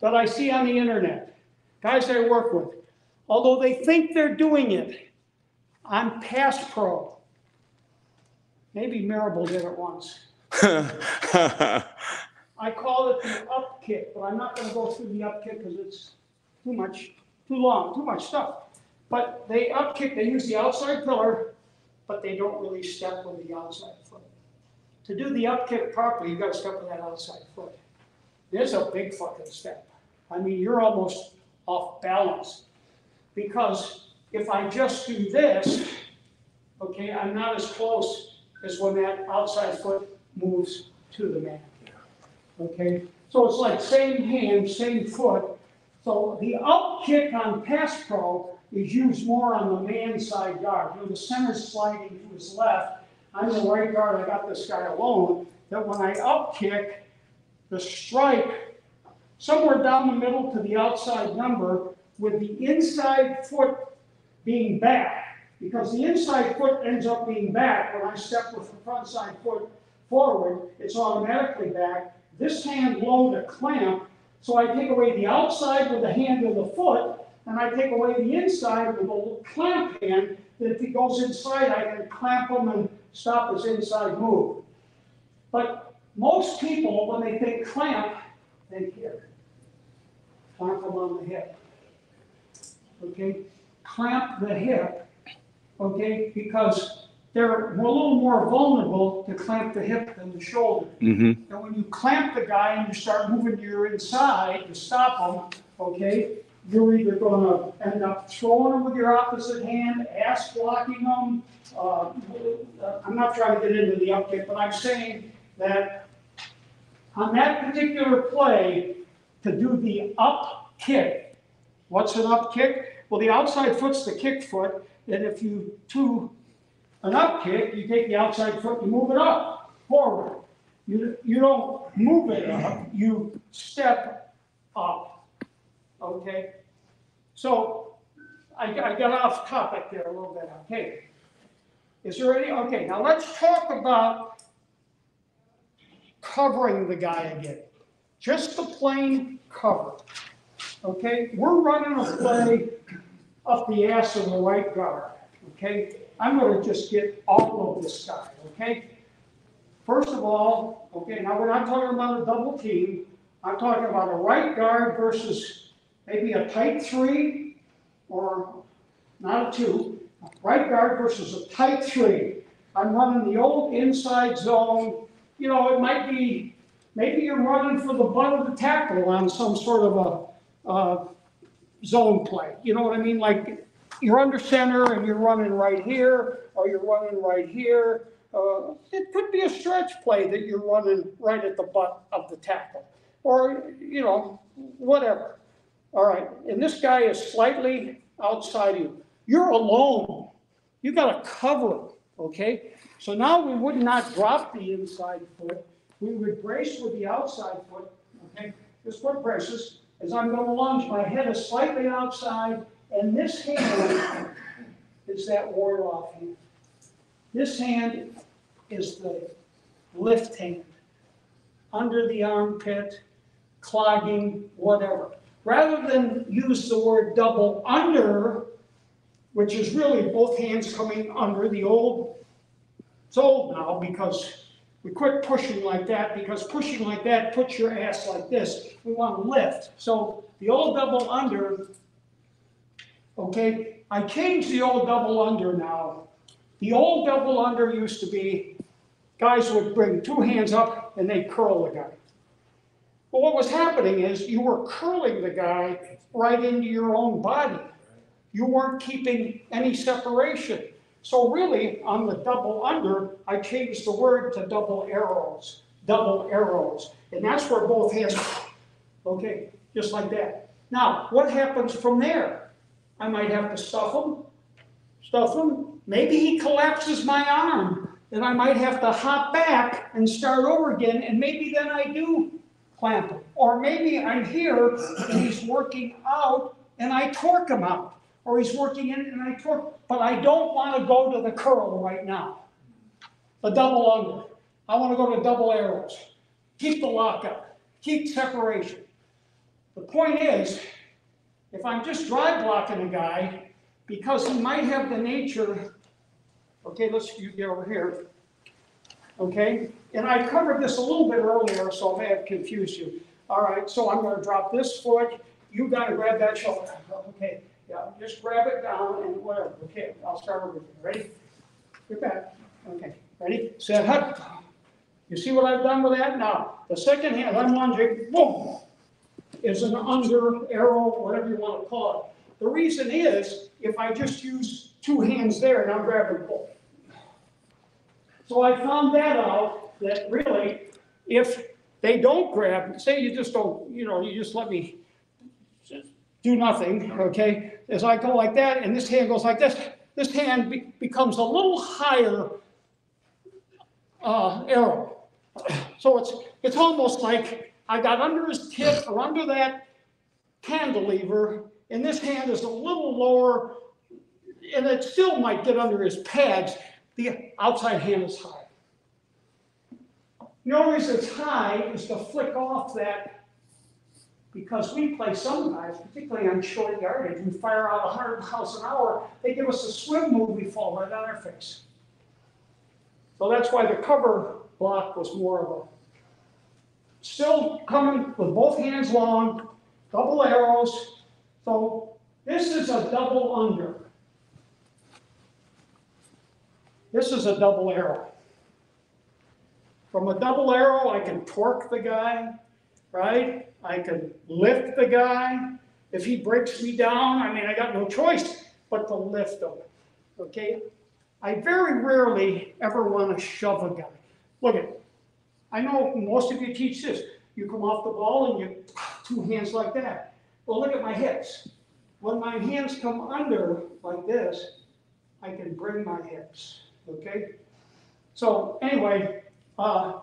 that I see on the internet, guys I work with, although they think they're doing it, I'm past pro. Maybe Marable did it once. I call it the up kick, but I'm not going to go through the up kick because it's too much, too long, too much stuff. But they up kick, they use the outside pillar, but they don't really step with the outside foot. To do the up kick properly, you've got to step with that outside foot. There's a big fucking step. I mean, you're almost off balance. Because if I just do this, okay, I'm not as close as when that outside foot moves to the man. Okay? So it's like same hand, same foot. So the up kick on pass pro is used more on the man side guard. You know, the center's sliding to his left. I'm the right guard, I got this guy alone. That when I up kick, the strike, somewhere down the middle to the outside number, with the inside foot being back. Because the inside foot ends up being back. When I step with the front side foot forward, it's automatically back. This hand low to clamp, so I take away the outside with the hand of the foot, and I take away the inside with a little clamp hand, that if he goes inside, I can clamp him and stop his inside move. But most people, when they think clamp, think here. Clamp him on the hip. Okay? Clamp the hip. Okay? Because they're a little more vulnerable to clamp the hip than the shoulder. Mm-hmm. And when you clamp the guy and you start moving to your inside to stop him, okay, you're either going to end up throwing them with your opposite hand, ass blocking them. Uh, I'm not trying to get into the up kick, but I'm saying that on that particular play, to do the up kick, what's an up kick? Well, the outside foot's the kick foot, and if you do an up kick, you take the outside foot and move it up, forward. You, you don't move it up, you step up. Okay, so I, I got off topic there a little bit. Okay, is there any? Okay, now let's talk about covering the guy again. Just the plain cover. Okay, we're running a play up the ass of the right guard. Okay, I'm going to just get all of this guy. Okay, first of all, okay, now we're not talking about a double team. I'm talking about a right guard versus maybe a tight three, or not a two. Right guard versus a tight three. I'm running the old inside zone. You know, it might be, maybe you're running for the butt of the tackle on some sort of a uh, zone play. You know what I mean? Like you're under center and you're running right here, or you're running right here. Uh, it could be a stretch play that you're running right at the butt of the tackle, or, you know, whatever. All right, and this guy is slightly outside you. You're alone. You got to cover him, okay? So now we would not drop the inside foot. We would brace with the outside foot, okay? This foot braces as I'm going to lunge. My head is slightly outside, and this hand is that ward off hand. This hand is the lift hand, under the armpit, clogging, whatever. Rather than use the word double under, which is really both hands coming under the old, it's old now because we quit pushing like that, because pushing like that puts your ass like this. We want to lift. So the old double under, okay, I changed the old double under now. The old double under used to be guys would bring two hands up and they'd curl the guy. Well, what was happening is you were curling the guy right into your own body. You weren't keeping any separation. So really, on the double under, I changed the word to double arrows, double arrows. And that's where both hands, okay, just like that. Now, what happens from there? I might have to stuff him, stuff him. Maybe he collapses my arm, and I might have to hop back and start over again, and maybe then I do clamp him. Or maybe I'm here, and he's working out, and I torque him out. Or he's working in and I torque, but I don't want to go to the curl right now. The double under. I want to go to double arrows. Keep the lockup. Keep separation. The point is, if I'm just dry blocking a guy, because he might have the nature, okay, let's you get over here. Okay? And I covered this a little bit earlier, so I may have confused you. All right, so I'm going to drop this foot. You got to grab that shoulder. Okay. Yeah, just grab it down and whatever. Okay, I'll start over here. Ready? Get back. Okay, ready? Set up. You see what I've done with that? Now, the second hand, I'm lunging, boom, is an under arrow, whatever you want to call it. The reason is, if I just use two hands there and I'm grabbing both. So I found that out, that really, if they don't grab, say you just don't, you know, you just let me do nothing, okay, as I go like that, and this hand goes like this, this hand be becomes a little higher uh, arrow. So it's, it's almost like I got under his tip or under that cantilever, and this hand is a little lower, and it still might get under his pads. The outside hand is high. The only reason it's high is to flick off that, because we play some guys, particularly on short yardage, we fire out a hundred miles an hour, they give us a swim move, we fall right on our face. So that's why the cover block was more of a, still coming with both hands long, double arrows. So this is a double under. This is a double arrow. From a double arrow, I can torque the guy, right? I can lift the guy. If he breaks me down, I mean, I got no choice but to lift him, okay? I very rarely ever want to shove a guy. Look at it. I know most of you teach this. You come off the ball and you, two hands like that. Well, look at my hips. When my hands come under like this, I can bring my hips, okay? So anyway, uh,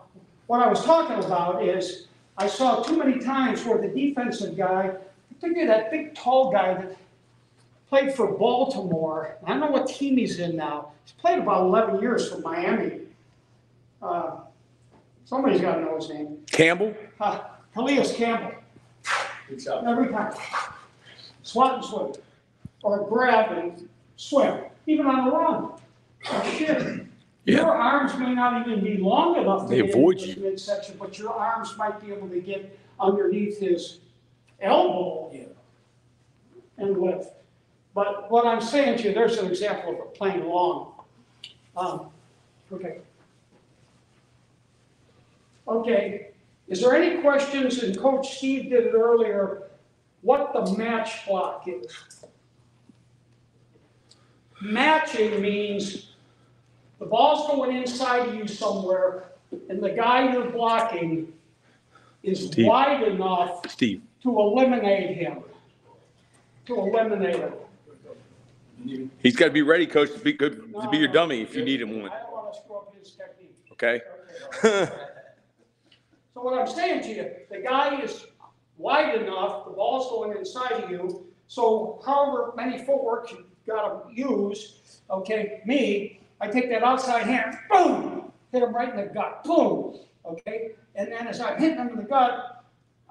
what I was talking about is, I saw too many times where the defensive guy, particularly that big tall guy that played for Baltimore, I don't know what team he's in now, he's played about eleven years for Miami. Uh, somebody's got to know his name. Campbell? Uh, Calais Campbell. Every time. Swat and swim. Or grab and swim. Even on the run. Oh, shit. Yeah. Your arms may not even be long enough to get into his midsection, but your arms might be able to get underneath his elbow, yeah, and lift. But what I'm saying to you, there's an example of playing long. Um, okay. Okay. Is there any questions? And Coach Steve did it earlier. What the match block is? Matching means the ball's going inside of you somewhere, and the guy you're blocking is Steve. wide enough Steve. to eliminate him. To eliminate him. He's got to be ready, Coach, to be good, no, to be your dummy if you need him one. I don't want to screw up his technique. Okay. okay. So what I'm saying to you, the guy is wide enough, the ball's going inside of you, so however many footwork you got to use, okay, me, I take that outside hand, boom, hit him right in the gut, boom, okay? And then as I'm hitting him in the gut,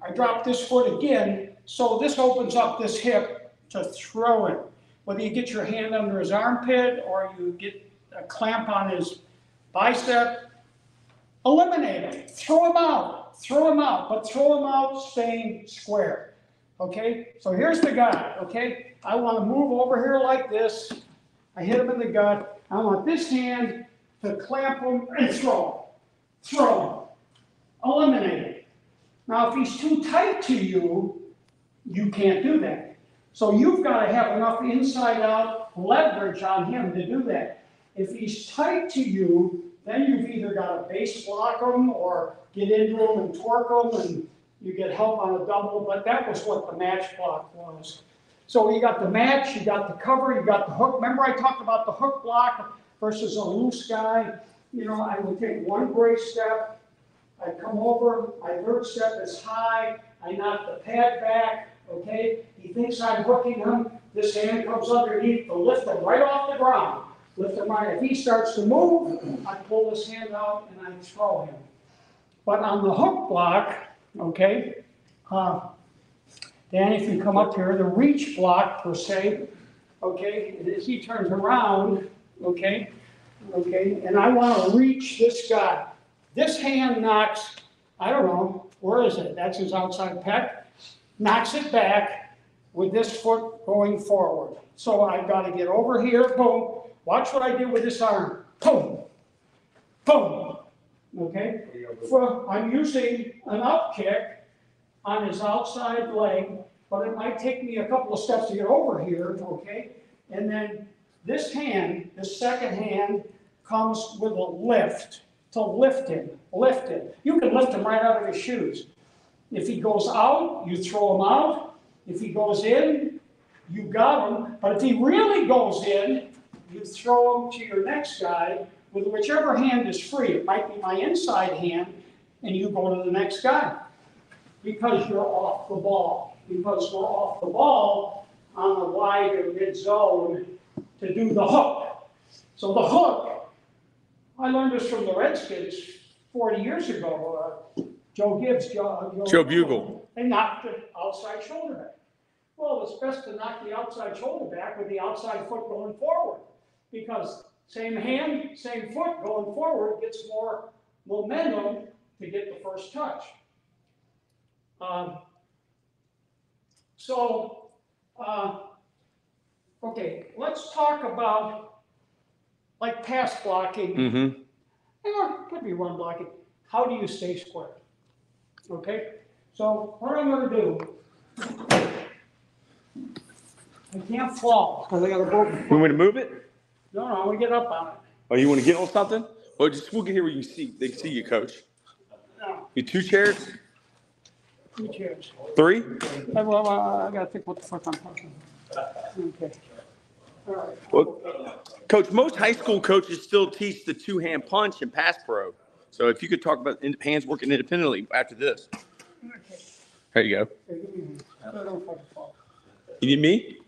I drop this foot again, so this opens up this hip to throw it. Whether you get your hand under his armpit or you get a clamp on his bicep, eliminate him, throw him out, throw him out, but throw him out staying square, okay? So here's the guy, okay? I want to move over here like this. I hit him in the gut. I want this hand to clamp him and throw him, throw him, eliminate him. Now, if he's too tight to you, you can't do that. So you've got to have enough inside-out leverage on him to do that. If he's tight to you, then you've either got to base block him or get into him and torque him, and you get help on a double, but that was what the match block was. So you got the match, you got the cover, you got the hook. Remember I talked about the hook block versus a loose guy? You know, I would take one brace step, I'd come over, my third step is high, I knock the pad back, okay? He thinks I'm hooking him, this hand comes underneath to lift him right off the ground. Lift him right, if he starts to move, I pull this hand out and I throw him. But on the hook block, okay, uh, Dan, if you come up here, the reach block per se, okay, and as he turns around, okay, okay, and I want to reach this guy. This hand knocks, I don't know, where is it? That's his outside pec. Knocks it back with this foot going forward. So I've got to get over here, boom. Watch what I do with this arm. Boom, boom, okay? Well, I'm using an up kick on his outside leg, but it might take me a couple of steps to get over here, okay? And then this hand, this second hand, comes with a lift, to lift him, lift him. You can lift him right out of his shoes. If he goes out, you throw him out. If he goes in, you got him. But if he really goes in, you throw him to your next guy with whichever hand is free. It might be my inside hand, and you go to the next guy. Because you're off the ball. Because we're off the ball on the wide or mid zone to do the hook. So the hook, I learned this from the Redskins forty years ago. Uh, Joe Gibbs, Joe, Joe, Joe Bugle. They knocked the outside shoulder back. Well, it's best to knock the outside shoulder back with the outside foot going forward. Because same hand, same foot going forward gets more momentum to get the first touch. Um, so, uh, okay, let's talk about like pass blocking. Mm-hmm. Or it could be run blocking. How do you stay square? Okay, so what I'm going to do, I can't fall because I got to go. We want to move it? No, no, I want to get up on it. Oh, you want to get on something? Or just we'll get here where you see, they see you, Coach. No. You two chairs? Two chairs. Three? I, well, uh, I got to think what the fuck I'm talking about. Okay. All right. Well, Coach, most high school coaches still teach the two-hand punch and pass pro. So if you could talk about hands working independently after this. Okay. There you go. Hey, give me a hand. I don't fucking fall. You need me?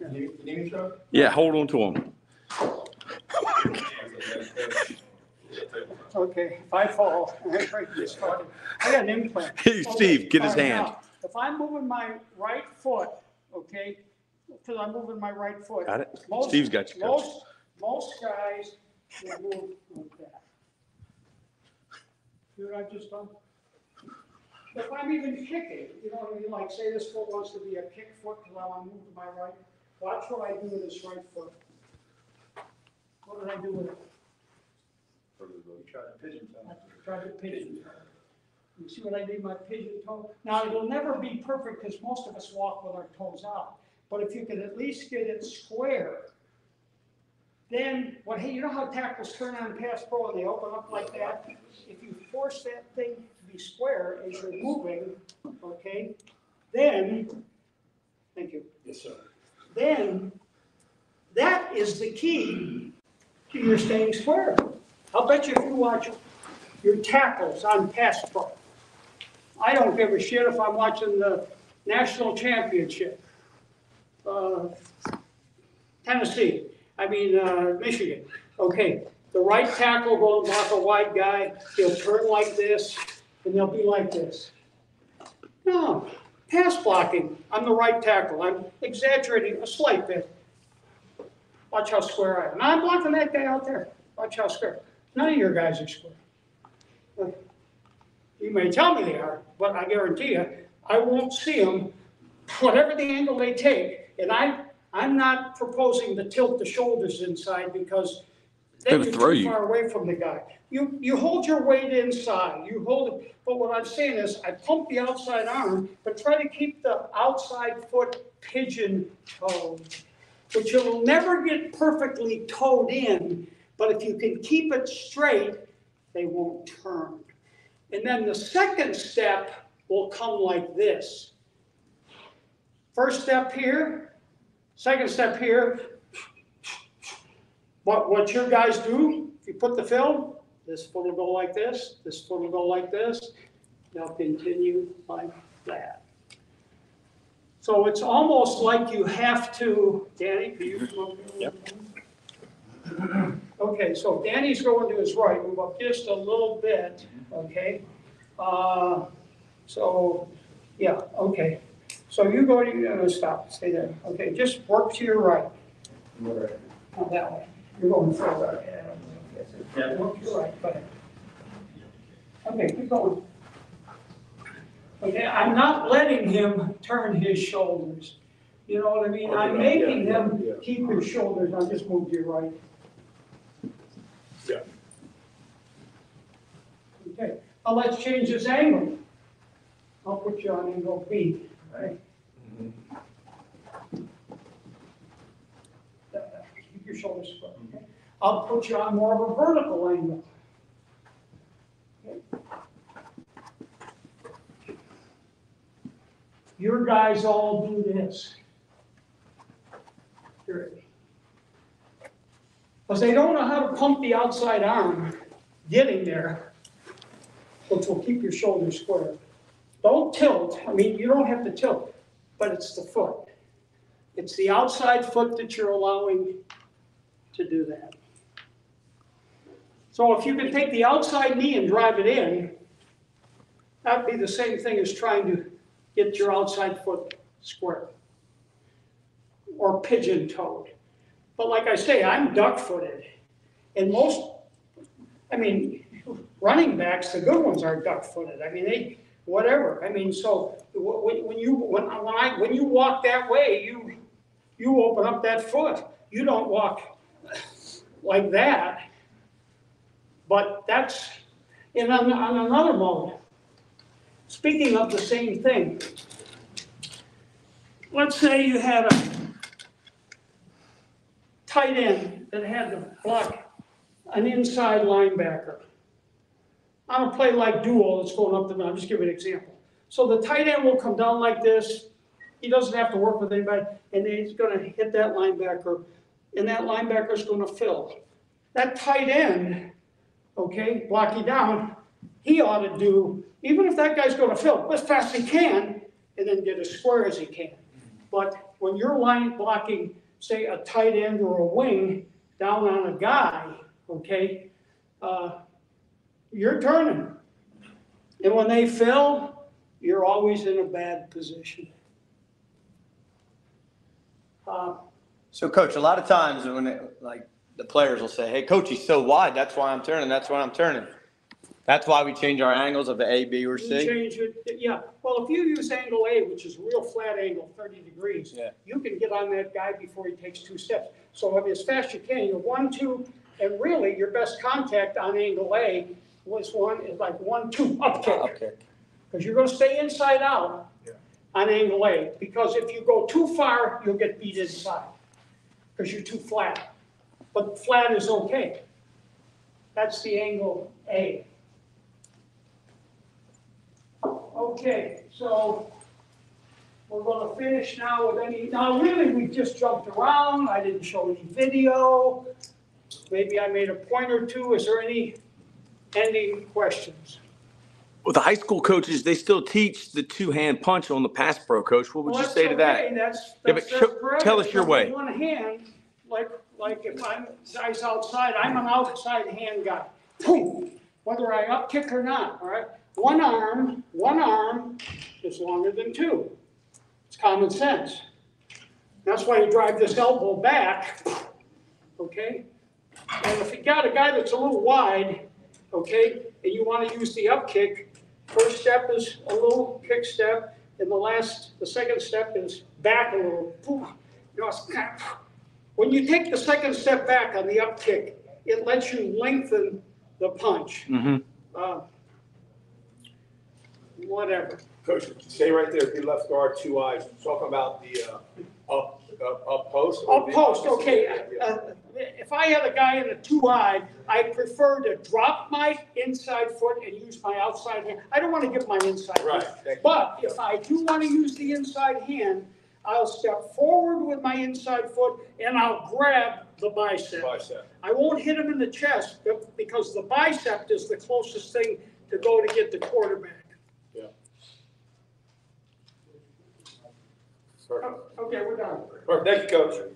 Yeah. You need me, Joe? Yeah, hold on to him. Okay, if I fall, I got an implant. Hey, Steve, okay, get his hand. Now, if I'm moving my right foot, okay, because I'm moving my right foot. Got it. Most, Steve's got you. Most, most guys will move like that. See what I've just done? If I'm even kicking, you know what I mean? Like, say this foot wants to be a kick foot because I want to move to my right. Watch what I do with this right foot. What did I do with it? You try to pigeon toe. I tried to pigeon toe. You see what I did with my pigeon toe? Now, it'll never be perfect because most of us walk with our toes out. But if you can at least get it square, then, well, hey, you know how tackles turn on pass pro and they open up like that? If you force that thing to be square as you're moving, okay, then, thank you. Yes, sir. Then, that is the key to your staying square. I'll bet you if you watch your tackles on pass pro, I don't give a shit if I'm watching the national championship, uh, Tennessee, I mean uh, Michigan, Okay, the right tackle will block a wide guy. He'll turn like this, and they'll be like this. No, pass blocking. I'm the right tackle. I'm exaggerating a slight bit. Watch how square I am. I'm blocking that guy out there. Watch how square. None of your guys are square. Look, you may tell me they are, but I guarantee you, I won't see them, whatever the angle they take. And I, I'm not proposing to tilt the shoulders inside because they could throw you far away from the guy. You, you hold your weight inside. You hold it. But what I'm saying is I pump the outside arm, but try to keep the outside foot pigeon-toed, which you'll never get perfectly toed in. But if you can keep it straight, they won't turn. And then the second step will come like this. First step here, second step here. But what your guys do, if you put the film, this foot will go like this, this foot will go like this. They'll continue like that. So it's almost like you have to, Danny, can you come up here? Yep. Okay, so Danny's going to his right. Move up just a little bit, okay? Uh, so, yeah, okay. So you go to, no, no, stop, stay there. Okay, just work to your right. Right. Oh, that way. You're going forward. Yeah, work to your right, go ahead. Okay, keep going. Okay, I'm not letting him turn his shoulders. You know what I mean? I'm making him keep his shoulders. I just move to your right. Yeah. Okay, now let's change this angle. I'll put you on angle B. Right? Mm-hmm. Keep your shoulders square. Okay? I'll put you on more of a vertical angle. Okay? Your guys all do this. Because they don't know how to pump the outside arm getting there, which will keep your shoulders square. Don't tilt. I mean, you don't have to tilt, but it's the foot. It's the outside foot that you're allowing to do that. So if you can take the outside knee and drive it in, that would be the same thing as trying to get your outside foot square or pigeon-toed. But like I say, I'm duck-footed. And most, I mean, running backs, the good ones are duck-footed. I mean, they, whatever. I mean, so when, when you when, when I when you walk that way, you you open up that foot. You don't walk like that. But that's in on, on another mode. Speaking of the same thing, let's say you had a tight end that had to block an inside linebacker on a play like duo that's going up the middle. I'll just give you an example. So the tight end will come down like this. He doesn't have to work with anybody, and then he's going to hit that linebacker, and that linebacker is going to fill. That tight end, okay, block you down, he ought to do, even if that guy's going to fill, as fast as he can, and then get as square as he can. But when you're line blocking, say, a tight end or a wing down on a guy, okay, uh, you're turning. And when they fill, you're always in a bad position. Uh, so, Coach, a lot of times when, it, like, the players will say, hey, Coach, he's so wide, that's why I'm turning, that's why I'm turning. That's why we change our angles of the A, B, or C? You change it, yeah. Well, if you use angle A, which is a real flat angle, thirty degrees, yeah, you can get on that guy before he takes two steps. So I mean, as fast as you can, you're one, two, and really your best contact on angle A was one, is like one, two, up kick. Up kick. Because you're going to stay inside out, yeah, on angle A. Because if you go too far, you'll get beat inside because you're too flat. But flat is okay. That's the angle A. Okay, so we're going to finish now with any, now really we just jumped around, I didn't show any video, maybe I made a point or two. Is there any ending questions? Well, the high school coaches, they still teach the two-hand punch on the pass pro, Coach. What would well, you say okay. to that? That's, that's, yeah, but that's show, tell us your way. One hand, like like if I'm guys outside, I'm an outside hand guy. Boom! Whether I up kick or not, all right? One arm, one arm is longer than two. It's common sense. That's why you drive this elbow back, okay? And if you got a guy that's a little wide, okay, and you want to use the up kick, first step is a little kick step, and the last, the second step is back a little. When you take the second step back on the up kick, it lets you lengthen the punch. Mm-hmm. uh, whatever. Coach, stay right there. If you left guard, two eyes. Talk about the uh, up, up, up post. Up post, okay. Uh, if I had a guy in a two-eyed, I prefer to drop my inside foot and use my outside hand. I don't want to give my inside right. hand. But if I do want to use the inside hand, I'll step forward with my inside foot and I'll grab the bicep. bicep. I won't hit him in the chest because the bicep is the closest thing to go to get the quarterback. Yeah. Perfect. Okay, we're done. Perfect. Thank you, Coach.